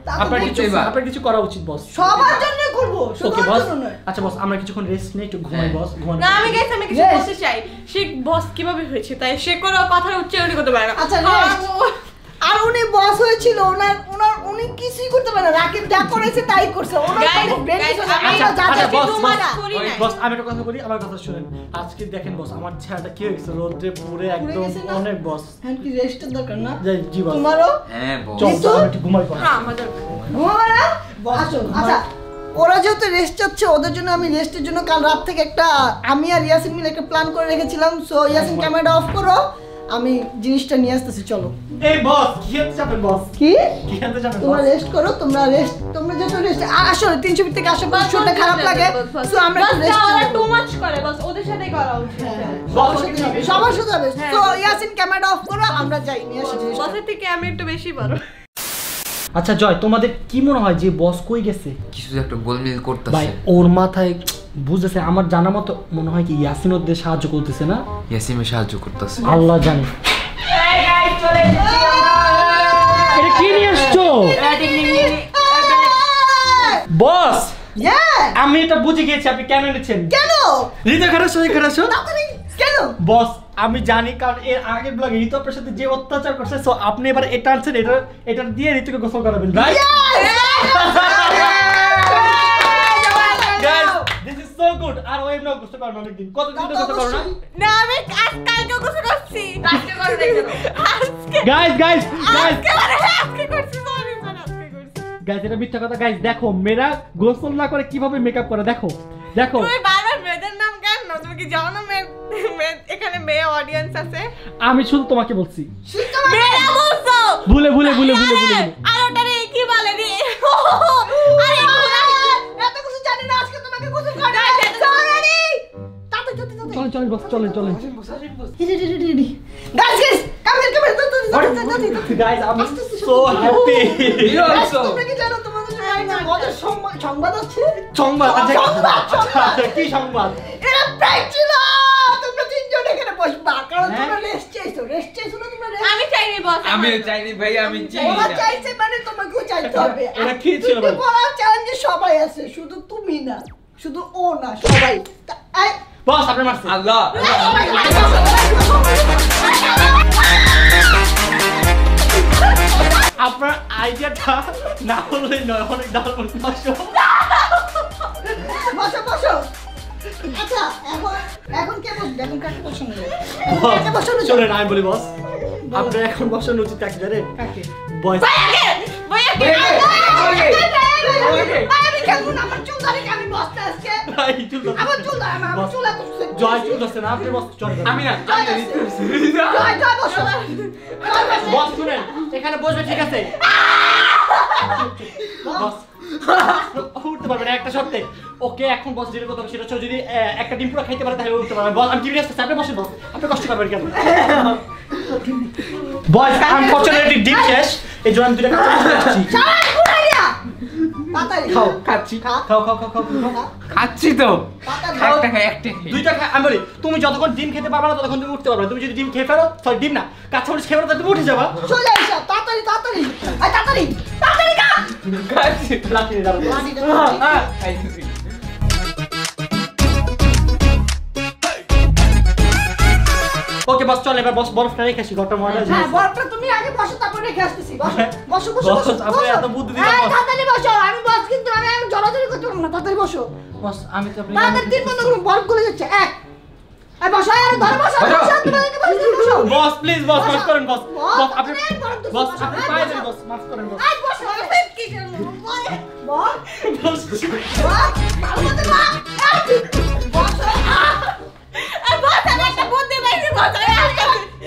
আপনার কিছু করা উচিত বস সবার জন্য করব সবার জন্য নয় আচ্ছা বস আমরা কিছুক্ষণ রেস্ট নেই একটু ঘুমাই বস ঘুমানো না আমি गाइस আমি কিছু বলতে চাই সে বস কিভাবে হয়েছে তাই সে কোন কথা উচ্চারণ করতে পারে না আচ্ছা আর উনি বস হয়েছিল ওনার উনি কিছুই করতে পারে না রাকিব যা করেছে তাই করছে ওনার ব্রেন আচ্ছা বস আমি একটা কথা বলি আমার কথা শুনেন আজকে দেখেন বস আমার ছাতা কি হয়েছে রোদে পুরো একদম অনেক বস হ্যাঁ কি রেস্টের দরকার না জি বস তোমারও হ্যাঁ বস একটু ঘুমাই পড়ো হ্যাঁ মজা ঘুমারা বস আচ্ছা ওরা যেহেতু রেস্ট চাচ্ছে ওদের জন্য আমি রেস্টের জন্য কাল রাত থেকে একটা আমি আর ইয়াসিন মিলে একটা প্ল্যান করে রেখেছিলাম সো ইয়াসিন ক্যামেরা অফ করো আমি জিনিসটা নিয়ে আসতেছি চলো এই বস কি হচ্ছে বস তোমরা রেস্ট করো তোমরা যত রেস্ট আসো 300 মিনিট থেকে আসো বস ছোট খারাপ লাগে সো আমরা রেস্ট করি টু মাচ করে বস ওদের সাথেই করা উচিত বস সবার সাথে যাবে সো ইয়াসিন ক্যামেরা অফ করো আমরা যাই নিয়ে আসি বসের থেকে আমি একটু বেশি বড় আচ্ছা জয় তোমাদের কি মনে হয় যে বস কই গেছে কিছু একটা গোলমেল করতেছে ভাই ওর মাথায় বুঝতেছে আমার জানা মতো মনে হয় কি ইয়াসিন ওদের সাহায্য করতেছে না ইয়াসিনের সাহায্য করতেছে আল্লাহ জানে এই গাইস চলে এসেছি আমরা এটা কি নিয়েছো বস আমি এটা বুঝে গিয়েছি আপনি কেন এনেছেন কেন রিতা খারাপ তাড়াতাড়ি কেন বস আমি জানি কারণ এর আগের ব্লগে রিতু আপনার সাথে যে অত্যাচার করছে সো আপনি এবার এটা আনছেন এটা দিয়ে রিতুকে গোসল করাবেন right guys this is so good আর ওই এমন গোসল করানো অনেকদিন কতদিন ধরে গোসল করোনা না আমি আজকালকে গোসল করছি আজকে করে দেখো আজকে গাইস আজকে করছি সরি মানে আজকে করছি গাইস এটা মিথ্যা কথা গাইস দেখো মেরা গোসল না করে কিভাবে মেকআপ করে দেখো তুমি বারবার মেয়েদের নাম কেন না তুমি কি জানো না এখানে মেয়ে অডিয়েন্স আছে আমি শুধু তোমাকে বলছি মেয়ে বলছো ভুলে আর ওটারে কি বলে রে আরে এত কিছু জানি না আজকে তোমাকে কিছু করে সরি তাতে চল রে guys come here guys I am so happy you also তোমরা কি জানো তোমাদের সামনে কত সংবাদ আছে সংবাদ কি সংবাদ এটা প্রাইজ ছিল আপনার আইডিয়াটা না হলে নয় অনেক দারুণ বসো আচ্ছা এখন কে বসবে এখন কাকে পছন্দ করে কাকে পছন্দ করে না আমি বলি বস আমরা এখন বসানো উচিত কাকে জানে কাকে বস ভাই আগে আমি কেন আমার চুল ধরে আমি বসতে আজকে ভাই চুল ধরে আমার চুল এত জয় চুল ধরে না আপনি বস চল আমি না জয় বস শুনেন এখানে বসবে ঠিক আছে বস উঠতে পারবে না একটা শর্তে। ওকে এখন বস যেটা কথা সেটা হচ্ছে যদি একটা ডিম পুরো খাইতে পারে তাহলে উঠতে পারবে। বস আমি টিভি আসতেছি আপনি বসেন, বস আপনি কষ্ট করবেন কেন? বস আনফরচুনেটলি ডিম শেষ, এই জন্য দুইটা তুমি যতক্ষণ ডিম খেতে পারবে না ততক্ষণ তুমি উঠতে পারবে। তুমি যদি ডিম খেয়ে ফেলো সরি ডিম না কাঁচা মরিচ খেয়ে ফেলো তুমি উঠে যাবা। ওকে বস চল এবার বস বরফটা রেখে আসি ঘরটা ময়লা। হ্যাঁ বরফটা তুমি আগে বসো তারপর রেখে আসতেছি। বস বসো বসো বসো আপনি এত বুদ্ধি দিবেন। হ্যাঁ তাড়াতাড়ি বসো। আমি বস কিন্তু আমি জলদি করতে পারবো না, তাড়াতাড়ি বসো। বস আমি তো আপনি তাড়াতাড়ি দিন বন্ধ করুন, বরফ গলে যাচ্ছে। এক আই বসো আরে ধরে বসো শান্ত করে বসো। বস প্লিজ বস মাফ করেন বস, বস আপনি বস আপনি পায়ে ধরে বস মাফ করেন বস। আই বসো কি করব বস বস ভালো মতো বস বসো। আই বস আমি একটা বুদ্ধি বাইরে বস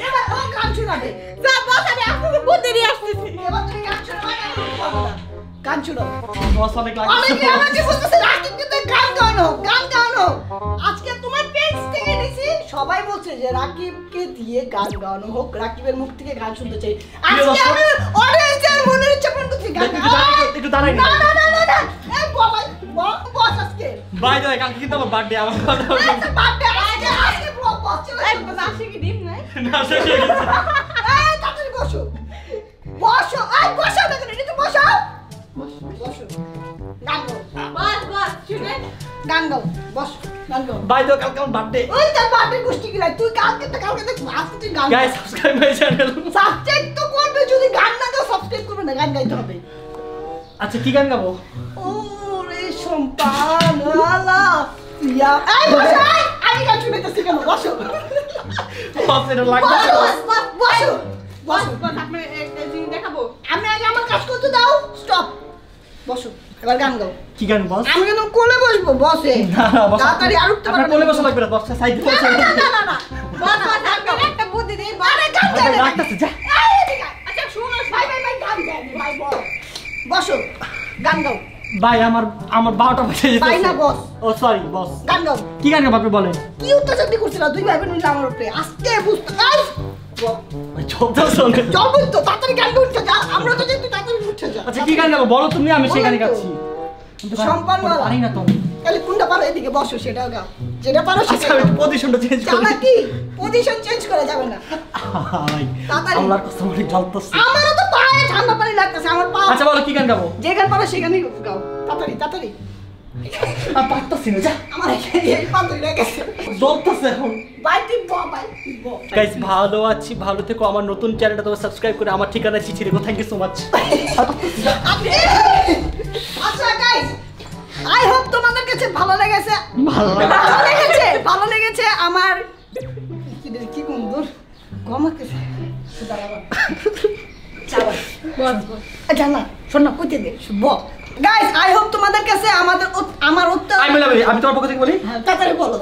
এবার ও কাম শুনাবে যা বস আমি আপনাকে বুদ্ধি দিয়ে আসতেছি। এবার তুমি কাম শুনাবে কাম শুনাও বস অনেক লাগে আমি আমাকে বুঝতেছি না কিন্তু কাম গানো গান গানো। আজকে তোমার পেজ থেকে দিছি সবাই বলছে যে রাকিবকে দিয়ে গান গানো হোক, রাকিবের মুখ থেকে গান শুনতে চাই আজকে। আমি অডিয়েন্সের মনের ইচ্ছা পূরণ করতে গান একটু দাঁড়াই না না না না এই বাবা বক বক আজকে বাই দ্য ওয়ে কালকে কিন্তু আমার বার্থডে। আমার বার্থডে আজকে আজকে পুরো বকছে নাশে কি ডিম নাই নাশে কি এই তাড়াতাড়ি বসো বসো আই বসো না কেন তুমি বসো বসো বসো গান বস বস শুনে গান গাও বস গান গাও বাই দ্য ওয়ে কালকে আমার বার্থডে। ওই তার বার্থডে গোষ্ঠী কি লাই তুই কালকে তো আজকে গান guys subscribe my channel subscribe তো করবে যদি গান না দাও সাবস্ক্রাইব করবে না গান গাইতে হবে। আচ্ছা কি গান গাবো? বসো গান গাও। ভাই আমার আমার 12টা বাজে যেত ভাই না বস ও সরি বস গান গাও। কি গান গাবো আপনি বলেন? কি উত্তেজনা করছিল দুই ভাই বোন মিলে আমার উপরে আজকে বুঝতে পার ভাই চোখটা শুনে চল তো তাড়াতাড়ি গান উঠতে যা আমরা তো যেতে তাড়াতাড়ি উঠতে যা। আচ্ছা কি গান গাবো বলো তুমি? আমি সেখানে গাচ্ছি সম্পন্ন জানি না তুমি তাহলে কোনটা পারো এদিকে বসো সেটাও গাও যেটা পারো সেটা। আমি পজিশনটা চেঞ্জ করব না কি পজিশন চেঞ্জ করা যাবে না ভাই আল্লাহর কসম করে জ্বলতাছে আমারও তো পায়ে ঠান্ডা পানি লাগতেছে আমার পা। আচ্ছা বলো কি গান গাবো? যে গান পারো সেই গানই গাও তাড়াতাড়ি তাড়াতাড়ি। আর পারতাছি না যা আমার এই পা ধরে গেছে জ্বলতাছে এখন ভাই তুই বাবা গাইস ভালো আছি ভালো থেকো। আমার নতুন চ্যানেলটা তোমরা সাবস্ক্রাইব করে আমার ঠিকানা চিঠি রেখো। Thank you so much. আচ্ছা গাইস আই হোপ তোমাদের কাছে ভালো লেগেছে ভালো লেগেছে আমার কি সুন্দর গমকে দাঁড়াবা চাবা বস বস আচ্ছা না শোন না কইতে দে বস। গাইস আই হোপ তোমাদের কাছে আমাদের আমার উত্তর আমি তোমার পক্ষ থেকে বলি তাড়াতাড়ি বলো।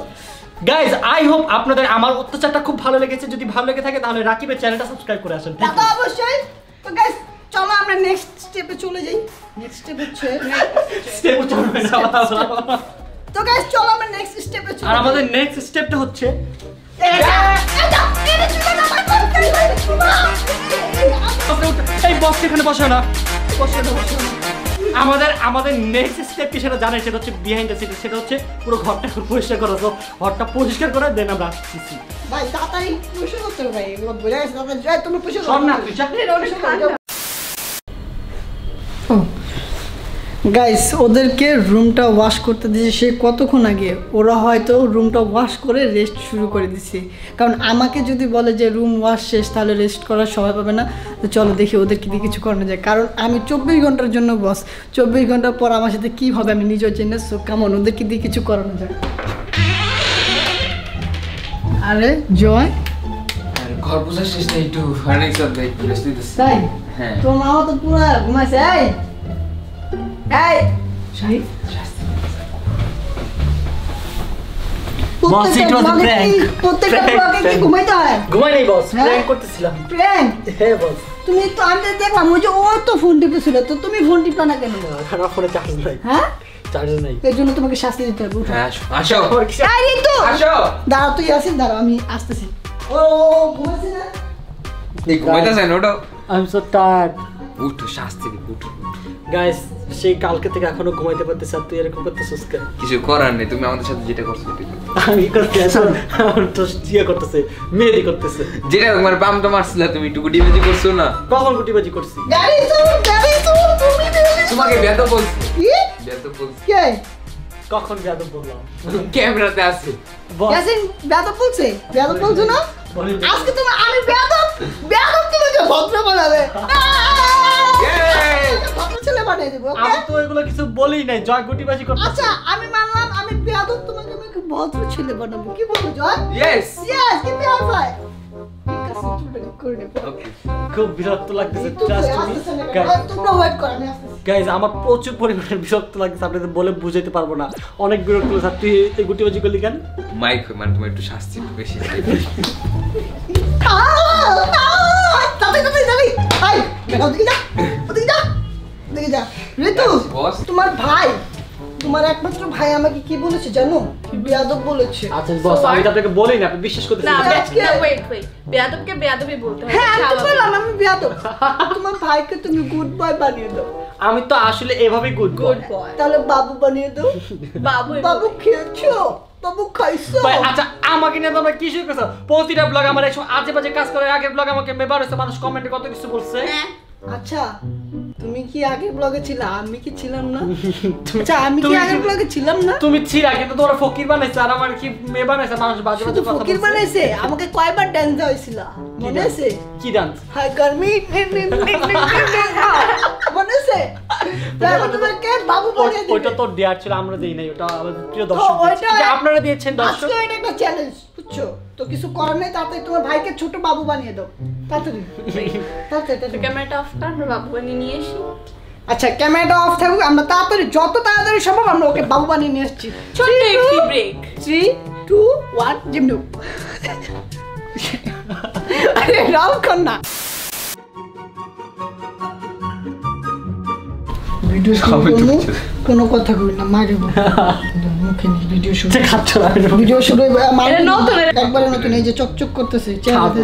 গাইস আই হোপ আপনাদের আমার উত্তরটা খুব ভালো লেগেছে। যদি ভালো লেগে থাকে তাহলে রাকিবের চ্যানেলটা সাবস্ক্রাইব করে আসুন তা অবশ্যই। তো গাইস চলো আমরা নেক্সট স্টেপে চলে যাই। নেক্সট স্টেপ হচ্ছে স্টেপ চলবে না তো गाइस চলো আমরা নেক্সট স্টেপে চলে আর আমাদের নেক্সট স্টেপটা হচ্ছে এটা এটা এটা চলে না আমার কই এটা চলে এই বক্স এখানে বসে না আমাদের আমাদের নেক্সট স্টেপ কি সেটা জানেন? সেটা হচ্ছে বিহাইন্ড দ্য সিটি। সেটা হচ্ছে পুরো ঘরটা পরিষ্কার করা। তো ঘরটা পরিষ্কার করে দেন আমরা আসছি ভাই তাড়াতাড়ি পরিষ্কার করতে হবে ভাই এগুলো বলে আসলে আমরা যাই তুমি পরিষ্কার কর না চাকরির অনেক। গাইস ওদেরকে রুমটা ওয়াশ করতে দিয়েছি সে কতক্ষণ আগে, ওরা হয়তো রুমটা ওয়াশ করে রেস্ট শুরু করে দিয়েছে। কারণ আমাকে যদি বলে যে রুম ওয়াশ শেষ তাহলে রেস্ট করার সময় পাবে না। তো চলো দেখি ওদেরকে দিয়ে কিছু করানো যায়। কারণ আমি 24 ঘন্টার জন্য বস 24 ঘন্টা পর আমার সাথে কী হবে আমি নিজের জন্য। সো কেমন ওদেরকে দিয়ে কিছু করানো যায়। আরে জয় ঘর পূজা শেষ নেই একটু ফার্নিচার সব দেখতে ব্যস্ত দিতেছে তাই হ্যাঁ তোর মামা তো পুরো ঘুমাইছে। এই এই শাহিদ বস ইট ওয়াজ প্র্যাঙ্ক। প্রত্যেকটা ব্লগে কি ঘুমাইতা হয়? ঘুমাই নাই বস, প্র্যাঙ্ক করতেছিলাম। প্র্যাঙ্ক? হ্যাঁ বস। তুমি তো আনতে দেখবা মুঝে ও তো ফোন টিপছিল, তো তুমি ফোন টিপা না কেন? খারাপ ফোনে চার্জ নাই। হ্যাঁ? চার্জ নাই। এর জন্য তোমাকে শাস্তি দিতে হবে। হ্যাঁ, আসো। এই রিতু আসো। দাঁড়াও তুই আসিস, দাঁড়াও আমি আসতেছি। ও ঘুমাইছিস না? ঠিক ঘুমাইতাছ না ওটা? I am so tired. উঠ শাস্তি দি উঠ। গাইস সেই কালকে থেকে এখনো ঘুমাইতে পারতেছ না, তুই এরকম করতেছিস কেন? কিছু করার নেই, তুমি আমাদের সাথে যেটা করছো আমি করতেছি। আমি তো জিয়া করতেছে, মেহেদি করতেছে, যেটা তোমার বাম তো মারছিলা তুমি টুকুটিবাজি করছো না? কখন টুকুটিবাজি করছি? গাড়ি চুর তুমি তোমাকে বেয়াদব বলছি। কি বেয়াদব বলছি? কে কখন বেয়াদব বললাম? ক্যামেরাতে আছে ইয়াসিন বেয়াদব বলছে। বেয়াদব বলছো না আজকে তুমি? আমি বেয়াদব? বেয়াদব তুমি যে ভদ্র বানাবে আমি তো এগুলো কিছু বলি নাই। জয় গুটিবাজি করতে। আচ্ছা আমি মানলাম আমি বেয়াদব, তোমাকে আমি কি ভদ্র ছেলে বানাবো? কি বলবো Joy? Yes yes give me high five. কাছে চুপটা করে নে। ওকে খুব বিরক্ত লাগতেছে। জাস্ট তোমরা ওয়েট করো আমি আসছি। গাইস আমার প্রচুর পরিমাণে বিরক্ত লাগছে, আপনাদের বলে বুঝাইতে পারবো না। অনেক বিরক্ত লাগছে। তুই এই গুটিবাজি করলি কেন? মাইক মানে তুমি একটু শাস্তি বেশি। তাতে আই দেখো দিকে যা, ওদিকে যা, দেখে যা। ঋতু তোমার ভাই, তোমার একমাত্র ভাই আমাকে কি বলেছে জানো? বেয়াদব বলেছে। আচ্ছা বস আমি তো আপনাকে বলি না, আপনি বিশ্বাস করতে না। ওয়েট বেয়াদবকে বেয়াদবই বলতে হয়। হ্যাঁ আমি বললাম আমি বেয়াদব। তোমার ভাইকে তুমি গুড বয় বানিয়ে দাও। আমি তো আসলে এভাবেই গুড গুড বয়। তাহলে বাবু বানিয়ে দাও। বাবু বাবু খেয়েছো? বাবু খাইছো? ভাই আচ্ছা আমাকে নিয়ে তোমরা কি শুরু করছো? প্রতিটা ব্লগ আমার একটু আজেবাজে কাজ করে। আগের ব্লগ আমাকে মেবার হয়েছে, মানুষ কমেন্টে কত কিছু বলছে। হ্যাঁ আচ্ছা তুমি কি আগে ব্লগে ছিলা? আমি কি ছিলাম না? আচ্ছা আমি কি আগে ব্লগে ছিলাম না? তুমি ছিলা কিন্তু তোমরা ফকির বানাইছো আর আমার কি মে বানাইছো। মানুষ বাজে বাজে কথা ফকির বানাইছে। আমাকে কয়বার ডান্স দেওয়া হয়েছিল মনে আছে? কি ডান্স? হাই গরমি মনে আছে? তারপর তোমাকে বাবু বলে দিই। ওটা তো ডেয়ার ছিল, আমরা দেই নাই। ওটা আমাদের প্রিয় দর্শক যে আপনারা দিয়েছেন দর্শক। আজকে এটা একটা চ্যালেঞ্জ বুঝছো তো? কিছু করার নাই। তাতে তোমার ভাইকে ছোট বাবু বানিয়ে দাও। তাড়াতাড়ি তাড়াতাড়ি ক্যামেরাটা অফ কর, আমরা বাবু বানিয়ে নিয়ে আসি। আচ্ছা ক্যামেরাটা অফ থাকুক, আমরা তাড়াতাড়ি যত তাড়াতাড়ি সম্ভব আমরা ওকে বাবু বানিয়ে নিয়ে আসছি। ছোট একটি ব্রেক। 3 2 1 gym no. আরে রাও কর না ভিডিও শুরু। কোনো কথা কই না মারব মুখে নি। ভিডিও শুরু তে খাচ্ছ না? ভিডিও শুরু মানে নতুন একবারে নতুন। এই যে চকচক করতেছে চেহারাতে,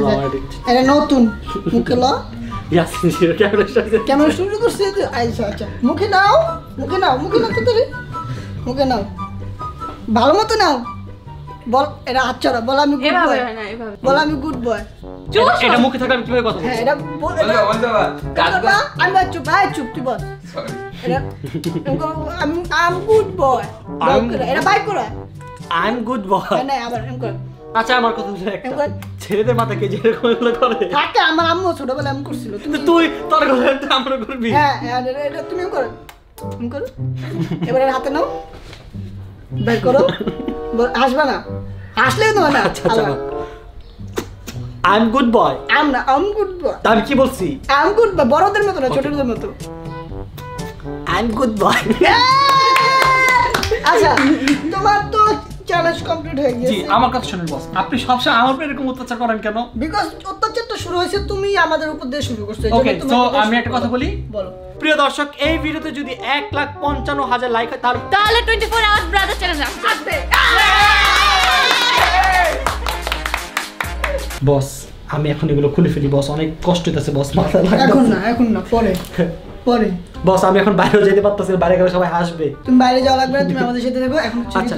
এটা নতুন মুখে ল। ইয়াসিন এর ক্যামেরা শুরু করছে। আচ্ছা আচ্ছা মুখে নাও, মুখে নাও, মুখে নাও তো রে, মুখে নাও ভালো মতো নাও। বল এটা আচ্ছা না বল আমি গুড বয়। বল আমি গুড বয়। এটা মুখে থাকলে আমি কিভাবে কথা বলবো? এটা বল বল কাজ কর। আমি চুপ, ভাই চুপ তুই বল। Sorry I'm good boy. এটা বাই কর। I'm good boy. না আবার এম কর। আচ্ছা আমার কথা শুনে একটা ছেলেদের মাথা কে যেরকম এগুলো করে থাকে। আমার আম্মু ছোটবেলায় এম করছিল। তুই তোর ঘরে তো আমরা করবি। হ্যাঁ এটা তুমিও করো। এম করো এবারে হাতে নাও বাই করো। হাসবা না, হাসলে তোমার না। আচ্ছা আচ্ছা I'm good boy. I'm না I'm good boy. আমি কি বলছি? I'm good boy, বড়দের মতো না ছোটদের মতো। I'm good boy. আচ্ছা তোমার তো চ্যালেঞ্জ কমপ্লিট হয়ে গেছে। জি আমার কথা শুনুন বস, আপনি সবসময় আমার উপর এরকম অত্যাচার করেন কেন? বিকজ অত্যাচার তো শুরু হয়েছে তুমি আমাদের উপর দিয়ে শুরু করছো। ওকে তো আমি একটা কথা বলি। বলো প্রিয় দর্শক, এই ভিডিওতে যদি 1,55,000 লাইক হয় তাহলে 24 আওয়ার ব্রাদার চ্যানেল আসবে। বস আমি এখন এগুলো খুলে ফেলি বস, অনেক কষ্ট হইতাছে বস মাথা লাগা। এখন না এখন না পরে পরে বস আমি এখন বাইরে যেতে পারতাছি না, বাইরে গেলে সবাই হাসবে। তুমি বাইরে যাওয়া লাগবে না, তুমি আমাদের সাথে থাকো এখন। আচ্ছা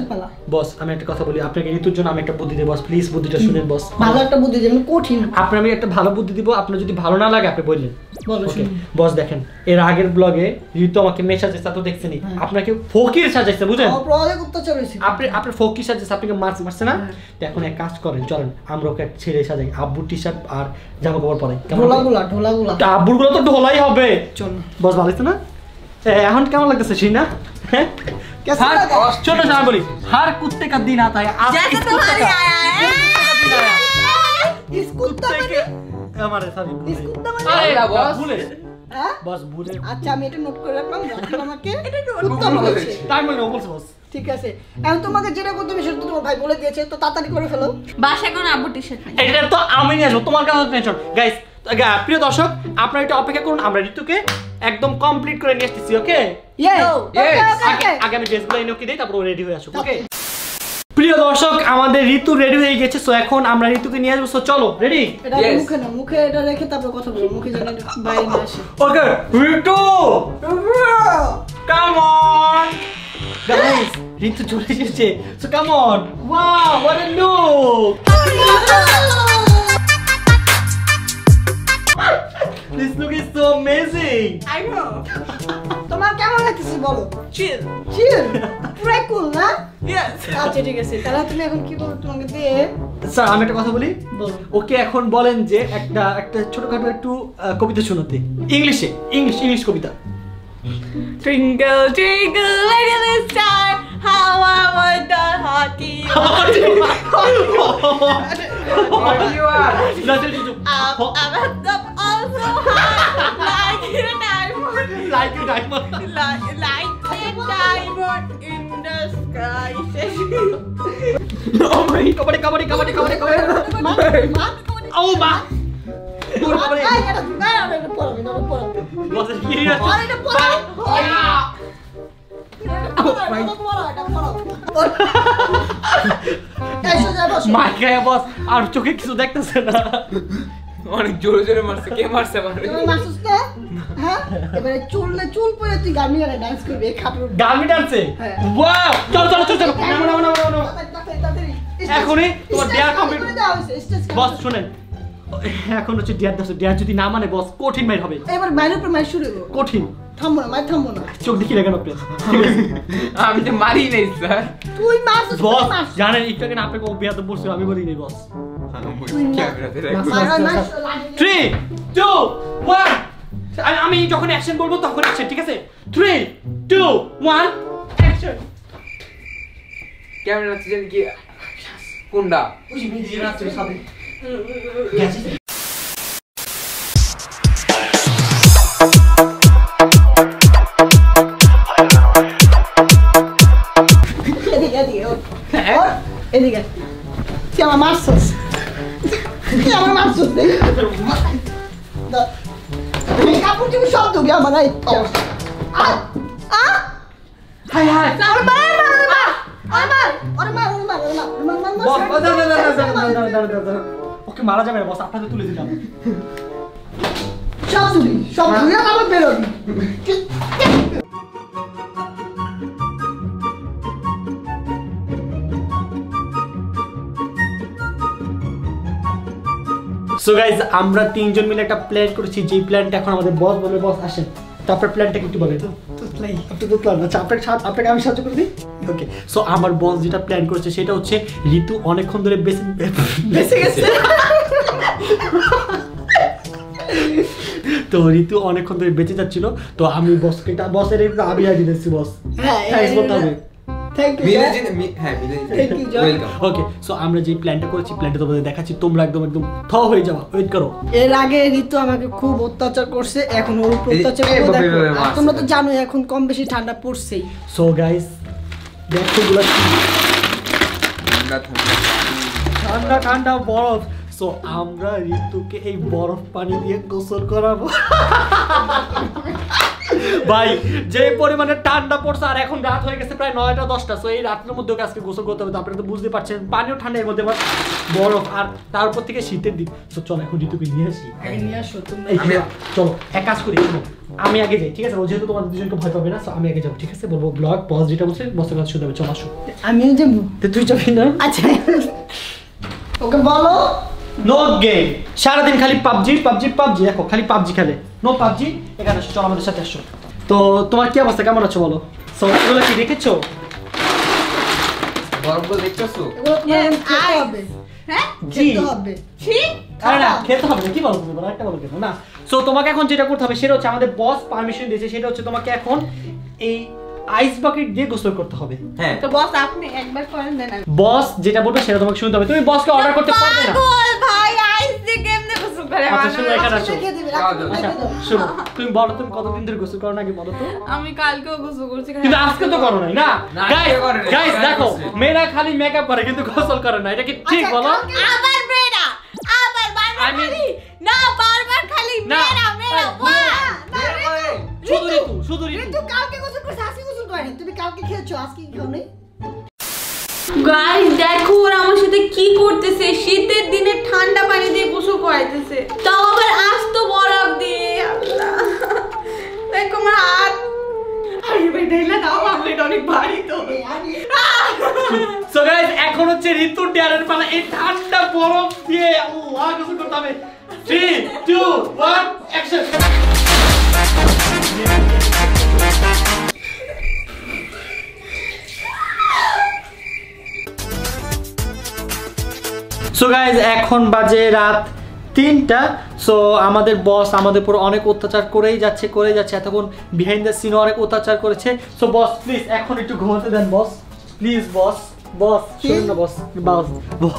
বস আমি একটা কথা বলি আপনাকে, ঋতুর জন্য আমি একটা বুদ্ধি দেব বস, প্লিজ বুদ্ধিটা শুনেন বস। ভালো একটা বুদ্ধি দেব, কঠিন। আপনাকে আমি একটা ভালো বুদ্ধি দিব, আপনার যদি ভালো না লাগে আপনি বললেন। বলো শুনুন বস, দেখেন এর আগের ব্লগে ঋতু আমাকে মেশাজে সাথে দেখছেনই, আপনাকে ফকির সাজাইছে বুঝেন। অপরাধে অত্যাচার হইছে। আপনি ফকির সাজাইছে, আপনাকে মারছে মারছে না? তো এখন এক কাজ করেন, চলেন আমরা ওকে ছেড়ে সাজাই। আব্বু টি-শার্ট আর জামা কাপড় পরে ঢোলাগুলা ঢোলাগুলা আব্বুগুলো তো ঢোলাই হবে। চল বস ভালো না? এখন কেমন লাগতেছে সেই না? হ্যাঁ ছোট না বলি হার কুত্তে কা দিন আতা হ্যায়। আজ কুত্তে কা স্কুল থেকে আমারে সরি স্কুল থেকে। আরে বস ভুলে হ্যাঁ বস ভুলে। আচ্ছা আমি এটা নোট করে রাখলাম। রাখলাম আমাকে এটা নোট করতে হবে। টাইম হলো বস। ঠিক আছে এখন তোমাকে যেটা করতে হবে সেটা তো তোমার ভাই বলে দিয়েছে তো তাড়াতাড়ি করে ফেলো বাসা এখন আব্বু টি-শার্ট নাই এটা তো আমি নিয়ে আসবো তোমার কাছে টেনশন গাইস প্রিয় দর্শক আপনারা একটু অপেক্ষা করুন আমরা ঋতুকে একদম কমপ্লিট করে নিয়ে আসতেছি ওকে ইয়েস ওকে আগে আমি ড্রেসগুলো ইনোকি দেই তারপর রেডি হয়ে আসো ওকে প্রিয় দর্শক আমাদের ঋতু রেডি হয়ে গেছে সো এখন আমরা ঋতুকে নিয়ে আসব সো চলো রেডি এটা মুখে না মুখে এটা রেখে তারপর কথা বলবো মুখে যেন বাইরে না আসে ওকে ঋতু কাম অন guys ঋতু চলে এসেছে so come on wow what a look This look is so amazing I know তোমার কেমন লাগছে বলো chill chill পুরো cool না yes আচ্ছা ঠিক আছে তাহলে তুমি এখন কি বল তোমাকে দে স্যার আমি একটা কথা বলি ওকে এখন বলেন যে একটা একটা ছোটখাটো একটু কবিতা শোনাতে ইংলিশে ইংলিশ কবিতা Twinkle twinkle little star how I wonder how you are I'm up so high like a diamond like a diamond in the sky oh my come on oh ma what is it my guy boss ar choke kichu dekhteche na অনেক জোরে জোরে মারছে কে মারছে মারবে তুমি মারছিস না হ্যাঁ এবারে চুল পরে তুই গামি আর ডান্স করবি খাপড় গামি ডান্সে ওয়াও চল না এখনি তোমার ডিয়ার কমপ্লিট বস শুনেন এখন হচ্ছে ডিয়ার দস ডিয়ার যদি না মানে বস কঠিন মাইর হবে এবার মাইর উপর মাইর শুরু হবে কঠিন থামবো না মাই থামবো না চোখ দেখি লাগানো প্লিজ আমি তো মারি নাই স্যার তুই মারছিস বস জানেন ইটকে না আপনাকে অবিয়াত বলছি আমি বলি নাই বস আমি যখন অ্যাকশন বলবো তখন অ্যাকশন ঠিক আছে 3 2 1 অ্যাকশন ক্যামেরা ছিল কি কোনটা ওই মিজি রাতে সাথে এদিকে সে আমার মারছস মারা যাবে বস আপনাকে তুলে দিলাম So guys, আমরা তিনজন মিলে একটা প্ল্যান করেছি যে প্ল্যানটা এখন আমাদের বস বলে বস আসেন তারপর প্ল্যানটা একটু বলেন তো প্ল্যান আচ্ছা আপনাকে আমি সাহায্য করে দিই ওকে সো আমার বস যেটা প্ল্যান করেছে সেটা হচ্ছে ঋতু অনেকক্ষণ ধরে বেঁচে গেছে তো ঋতু অনেকক্ষণ ধরে বেঁচে যাচ্ছিল তো আমি বসকে বসের একটা আবি আই দিয়েছি বস হ্যাঁ Thank you. Thank you, Joy. Okay, so আমরা যে প্ল্যানটা করেছি প্ল্যানটা তোমাদের দেখাচ্ছি তোমরা একদম থ হয়ে যাও ওয়েট করো এর আগে ঋতু আমাকে খুব অত্যাচার করছে এখন ওর অত্যাচার তোমরা তো জানো এখন কম বেশি ঠান্ডা পড়ছেই সো গাইস দেখো গুলো ঠান্ডা বরফ সো আমরা ঋতুকে এই বরফ পানি দিয়ে গোসল করাবো ভাই যে পরিমাণে ঠান্ডা পড়ছে আর এখন রাত হয়ে গেছে প্রায় 9টা 10টা সো এই রাতের মধ্যে আজকে গোসল করতে হবে আপনারা তো বুঝতে পারছেন পানিও ঠান্ডা এর মধ্যে বরফ আর তারপর থেকে শীতের দিন সো চল এখন ঋতুকে নিয়ে আসি চলো এক কাজ করি আমি আগে যাই ঠিক আছে ও যেহেতু তোমাদের দুজনকে ভয় পাবে না সো আমি আগে যাবো ঠিক আছে বলবো ব্লগ পজ যেটা বলছে বসে কাজ শুরু হবে চল আসো আমিও যাবো তুই যাবি না আচ্ছা ওকে বলো নো গেম সারাদিন খালি পাবজি পাবজি পাবজি দেখো খালি পাবজি খেলে নো পাবজি এখানে চল আমাদের সাথে আসো তো তোমার কি অবস্থা কেমন আছো বলো সব এগুলো কি দেখেছো বরফগুলো দেখতেছো এগুলো আই হবে হ্যাঁ খেতে হবে ঠিক আরে না খেতে হবে কি বলবো বড় একটা বলবো না সো তোমাকে এখন যেটা করতে হবে সেটা হচ্ছে আমাদের বস পারমিশন দিয়েছে সেটা হচ্ছে তোমাকে এখন এই আইস বাকেট দিয়ে গোসল করতে হবে হ্যাঁ তো বস আপনি একবার করেন দেন বস যেটা বলবে সেটা তোমাকে শুনতে হবে তুমি বসকে অর্ডার করতে পারবে না Guys, দেখো ওরা আমার সাথে কি করতেছে শীতের দিনে ঠান্ডা পানি দিয়ে গোসল করাইতেছে তাও আবার আজ তো বরফ দিয়ে আল্লাহ দেখো আমার হাত আরে ভাই ঢেলা দাও আমার এটা অনেক ভারী তো সো গাইস এখন হচ্ছে ঋতুর ডেয়ারের পালা এই ঠান্ডা বরফ দিয়ে আল্লাহ গোসল করতে হবে 3 2 1 অ্যাকশন So guys, এখন বাজে রাত 3টা সো আমাদের বস আমাদের পুরো অনেক অত্যাচার করেই যাচ্ছে এতক্ষণ বিহাইন্ড দ্য সিন অনেক অত্যাচার করেছে সো বস প্লিজ এখন একটু ঘুমাতে দেন বস প্লিজ বস শুনুন না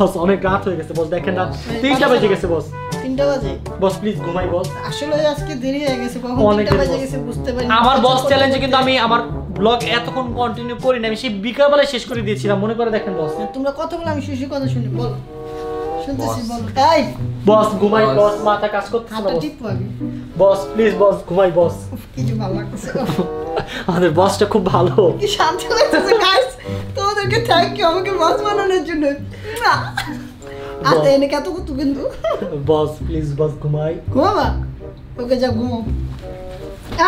বস অনেক রাত হয়ে গেছে বস দেখেন না 3টা বেজে গেছে বস 3টা বাজে বস প্লিজ ঘুমাই বস আসলে আজকে দেরি হয়ে গেছে কখন 3টা বেজে গেছে বুঝতে পারিনি আমার বস চ্যালেঞ্জে কিন্তু আমি আমার ব্লগ এতক্ষণ কন্টিনিউ করি না আমি সেই বিকালবেলা শেষ করে দিয়েছিলাম মনে করে দেখেন বস তোমরা কতগুলো আমি শিশু কথা শুনি বল বস ঘুমাই বস মাথা কাজ করতেছে না বস প্লিজ বস ঘুমাই বস কিছু ভালো লাগছে আমাদের বসটা খুব ভালো কি শান্তি লাগছে गाइस তোমাদেরকে থ্যাঙ্ক ইউ আমাকে বস বানানোর জন্য না আতে এনে কত কত কিন্তু বস প্লিজ বস ঘুমাই ঘুমা ওকে যা ঘুমো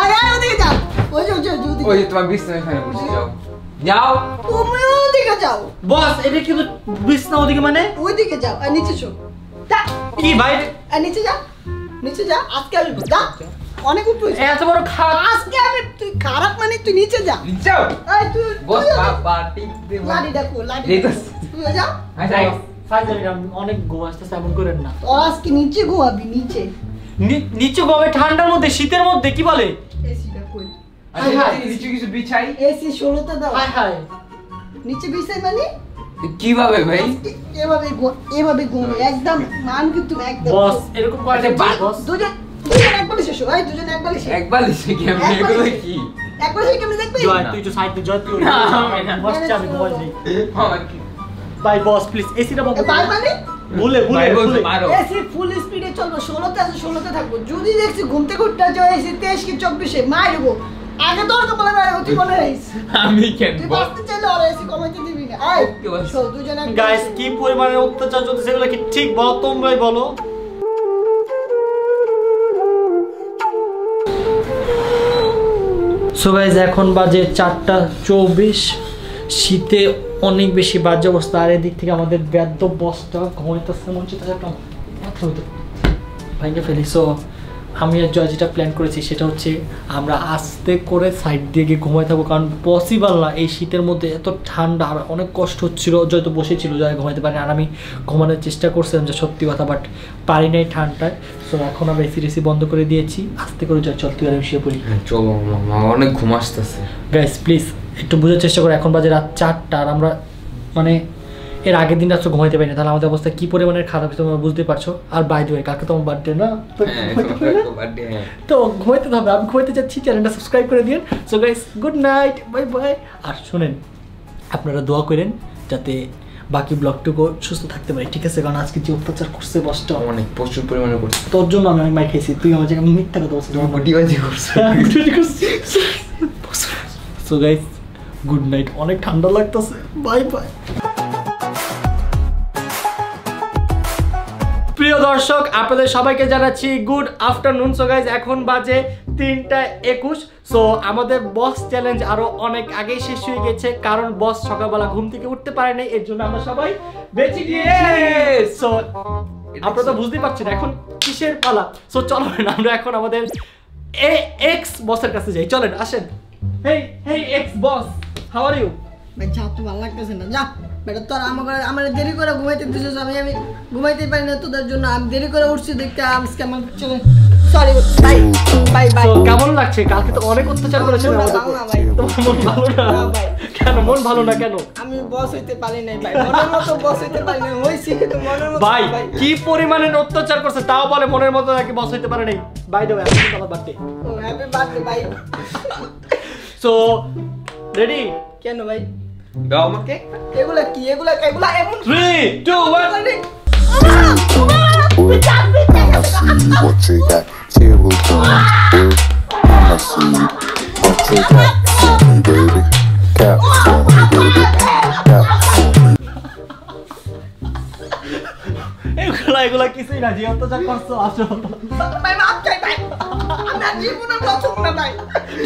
আরে ওদিকে যাও ওই তোমার বিছনায় ফেলে বসে যাও যাও তুমি ওদিকে যাও বস এটা কি বিছনা ওদিকে মানে ওইদিকে যাও আর নিচে চো তা কি ভাই আর নিচে যা আজকে আমি যা অনেক উপরে এত বড় খারাপ আজকে আমি তুই খারাপ মানে তুই নিচে যা এই তুই বস পার্টি দে লাড়ি তুই যাও আই যাই ফাইনালি অনেক গোয়াস্তে সাবন করেন না ও আজকে নিচে গোয়াবি নিচে গোবে ঠান্ডার মধ্যে শীতের মধ্যে কি বলে এসিটা কই যদি দেখছি ঘুমতে ঘুরতে যাও 23 কি 24 মারবো আগে তোর তো বলা নাই তুই বলে রাইস আমি কেন বস তুই চলে আর এসে কমাইতে দিবি না আই সব দুজন গাইস কি পরিমাণে অত্যাচার যত সেগুলো কি ঠিক বল তোমরাই বলো সো গাইস এখন বাজে 4টা 24 শীতে অনেক বেশি বাজে অবস্থা আর এদিক থেকে আমাদের বেদ্য বসটা ঘুমাইতেছে মন চিন্তা একটা ভাইঙ্গে ফেলি সো আমি আর জয় যেটা প্ল্যান করেছি সেটা হচ্ছে আমরা আস্তে করে সাইড দিয়ে গিয়ে ঘুমায় থাকবো কারণ পসিবল না এই শীতের মধ্যে এত ঠান্ডা আর অনেক কষ্ট হচ্ছিল জয় তো বসেছিল জয় ঘুমাইতে পারে আর আমি ঘুমানোর চেষ্টা করছিলাম যে সত্যি কথা বাট পারি নাই ঠান্ডায় সো এখন আমরা এসি বন্ধ করে দিয়েছি আস্তে করে জয় চল তুই আর এসে পড়ি চলো অনেক ঘুম আসতেছে গাইস প্লিজ একটু বোঝার চেষ্টা করো এখন বাজে রাত 4টা আর আমরা মানে এর আগের দিন রাত্রে ঘুমাইতে পারি না তাহলে আমাদের অবস্থা কি পরিমাণের খারাপ হচ্ছে তোমরা বুঝতে পারছো আর বাই দ্য ওয়ে কালকে তোমার বার্থডে না তো ঘুমাইতে হবে আমি ঘুমাইতে যাচ্ছি চ্যানেলটা সাবস্ক্রাইব করে দিন so guys good night bye bye আর শুনেন আপনারা দোয়া করেন যাতে বাকি ব্লগটুকু সুস্থ থাকতে পারি ঠিক আছে কারণ আজকে যে অত্যাচার করছে বসটা অনেক প্রচুর পরিমাণে করছে তোর জন্য আমি অনেক মাই খেয়েছি তুই আমার জায়গায় মিথ্যা কথা বলছিস তোমার ডিভাইসই করছিস সো গাইস গুড নাইট অনেক ঠান্ডা লাগতেছে বাই বাই প্রিয় দর্শক আপনাদের সবাইকে জানাচ্ছি গুড আফটারনুন সো গাইজ এখন বাজে 3টা 21 সো আমাদের বস চ্যালেঞ্জ আরো অনেক আগেই শেষ হয়ে গেছে কারণ বস সকালবেলা ঘুম থেকে উঠতে পারে নাই এর জন্য আমরা সবাই বেঁচে গিয়েছি সো আপনারা তো বুঝতেই পারছেন এখন কিসের পালা সো চলো আমরা এখন আমাদের এক্স বসের কাছে যাই চলেন আসেন hey ex boss how are you ভাই যা তো ভালো লাগতেছে না যা বেটা তোর আমার দেরি করে ঘুমাইতে দিছিস আমি ঘুমাইতে পারি না তোদের জন্য আমি দেরি করে উঠছি দেখতে আমি কেমন চলে সরি বাই বাই কেমন লাগছে কালকে তো অনেক অত্যাচার করেছিল না ভাই তোমার মন ভালো না ভাই কেন মন ভালো না কেন? আমি বস হইতে পারি নাই ভাই, মনের মতো বস হইতে পারি নাই। ওই শিখে তো মনের মতো ভাই কি পরিমাণে অত্যাচার করছে, তাও বলে মনের মতো নাকি বস হইতে পারে নাই। বাই দ্য ওয়ে আমি তো তোমার বার্থডে, ও হ্যাপি বার্থডে ভাই। সো রেডি কেন ভাই? দাও আমাকে এগুলা কি, এগুলা এগুলা এমন 3 2 1 I see what you got, terrible time. I see what you got, for me, baby. Cap for me, baby. Cap for me. এগুলা কিছুই না, জীবন তো যা করছো আসলে। ভাই মাপ চাই ভাই, আমার জীবনে লচুক না ভাই।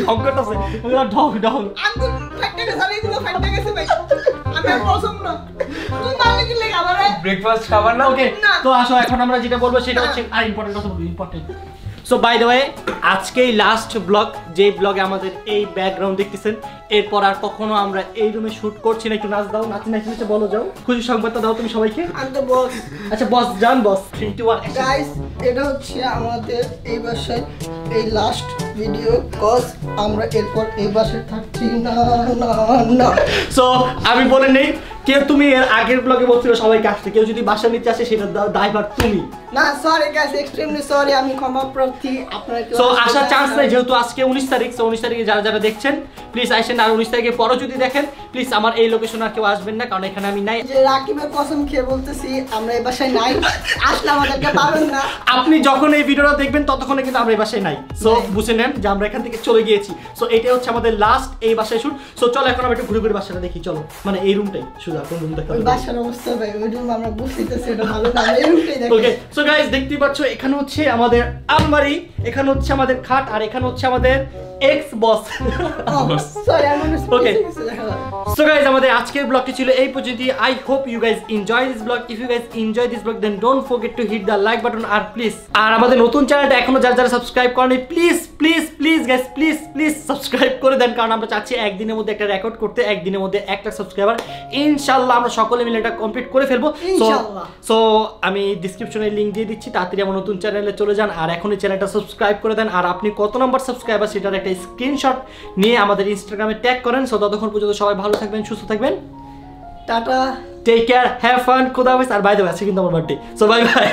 ঢঙ্গটা আছে, এগুলা ঢক ঢক। আমি ফেটে গেছে, এগুলো ফেটে গেছে ভাই। আমি পছন্দ না। তুমি মানে কি লাগা রে? ব্রেকফাস্ট খাবার না ওকে। তো আসো এখন আমরা যেটা বলবো সেটা হচ্ছে আর ইম্পর্টেন্ট কথা বলবো, important. So by the way আজকেই লাস্ট ব্লগ, যে ব্লগে আমাদের এই ব্যাকগ্রাউন্ড দেখতেছেন। এরপর আর কখনো আমরা এই রুমে শুট করছি না। একটু নাচ দাও, নাচি নাচি নাচে বলো যাও, খুশি সংবাদটা দাও তুমি সবাইকে। আমি তো বস, আচ্ছা বস যান বস। 3 2 1 গাইস, এটা হচ্ছে আমাদের এই বাসায় এই লাস্ট ভিডিও, কজ আমরা এরপর এই বাসায় থাকছি না না। সো আমি বলে নেই, কে তুমি এর আগের ব্লগে বলছিল সবাইকে আসতে, কেউ যদি বাসার নিচে আসে সেটা ড্রাইভার তুমি না। সরি গাইস, এক্সট্রিমলি সরি, আমি ক্ষমা প্রার্থী আপনারা। সো আশা চান্স নাই, যেহেতু আজকে 19 তারিখ, সো 19 তারিখে যারা যারা দেখছেন প্লিজ আসেন। আর 19 তারিখের পরও যদি দেখেন প্লিজ আমার এই লোকেশনে আর কেউ আসবেন না, কারণ এখানে আমি নাই। যে রাকিবের কসম খেয়ে বলতেছি আমরা এই বাসায় নাই, আসলে আমাদেরকে পাবেন না। আপনি যখন এই ভিডিওটা দেখবেন ততক্ষণে কিন্তু আমরা এই বাসায় নাই। সো বুঝে নেন যে আমরা এখান থেকে চলে গিয়েছি। সো এটা হচ্ছে আমাদের লাস্ট এই বাসায় শুট। সো চলো এখন আমরা একটু ঘুরে ঘুরে বাসাটা দেখি, চলো। মানে এই রুমটাই শুধু এখন রুমটা দেখো, বাসার অবস্থা ভাই ওই রুম আমরা বুঝতেছি এটা ভালো না, এই রুমটাই দেখো। ওকে সো গাইস দেখতে পাচ্ছ এখানে হচ্ছে আমাদের আলমারি, এখানে হচ্ছে আমাদের খাট, আর এখানে হচ্ছে আমাদের এক্স বস। সরি আমি মিস করছি। সো গাইস আমাদের আজকের ব্লগটি ছিল এই পর্যন্তই। I hope you guys enjoy this blog. If you guys enjoy this blog then don't forget to hit the like button. আর প্লিজ, আর আমাদের নতুন চ্যানেলটা এখনো যারা যারা সাবস্ক্রাইব করেনি please please please guys please please subscribe করে দেন, কারণ আমরা চাচ্ছি একদিনের মধ্যে একটা রেকর্ড করতে, একদিনের মধ্যে 1 লাখ সাবস্ক্রাইবার ইনশাআল্লাহ আমরা সকলে মিলে এটা কমপ্লিট করে ফেলবো ইনশাআল্লাহ। সো আমি ডেসক্রিপশনে লিংক দিয়ে দিচ্ছি, তাড়াতাড়ি আমার নতুন চ্যানেলে চলে যান আর এখনই চ্যানেলটা সাবস্ক্রাইব করে দেন। আর আপনি কত নাম্বার সাবস্ক্রাইবার সেটার একটা স্ক্রিনশট নিয়ে আমাদের ইনস্টাগ্রামে ট্যাগ করেন। সো ততক্ষণ পর্যন্ত সবাই ভালো থাকবেন, সুস্থ থাকবেন, tata, take care, have fun, খুদা হাফেজ। আর বাই দ্য ওয়ে আজকে কিন্তু আমার বার্থডে, সো বাই বাই।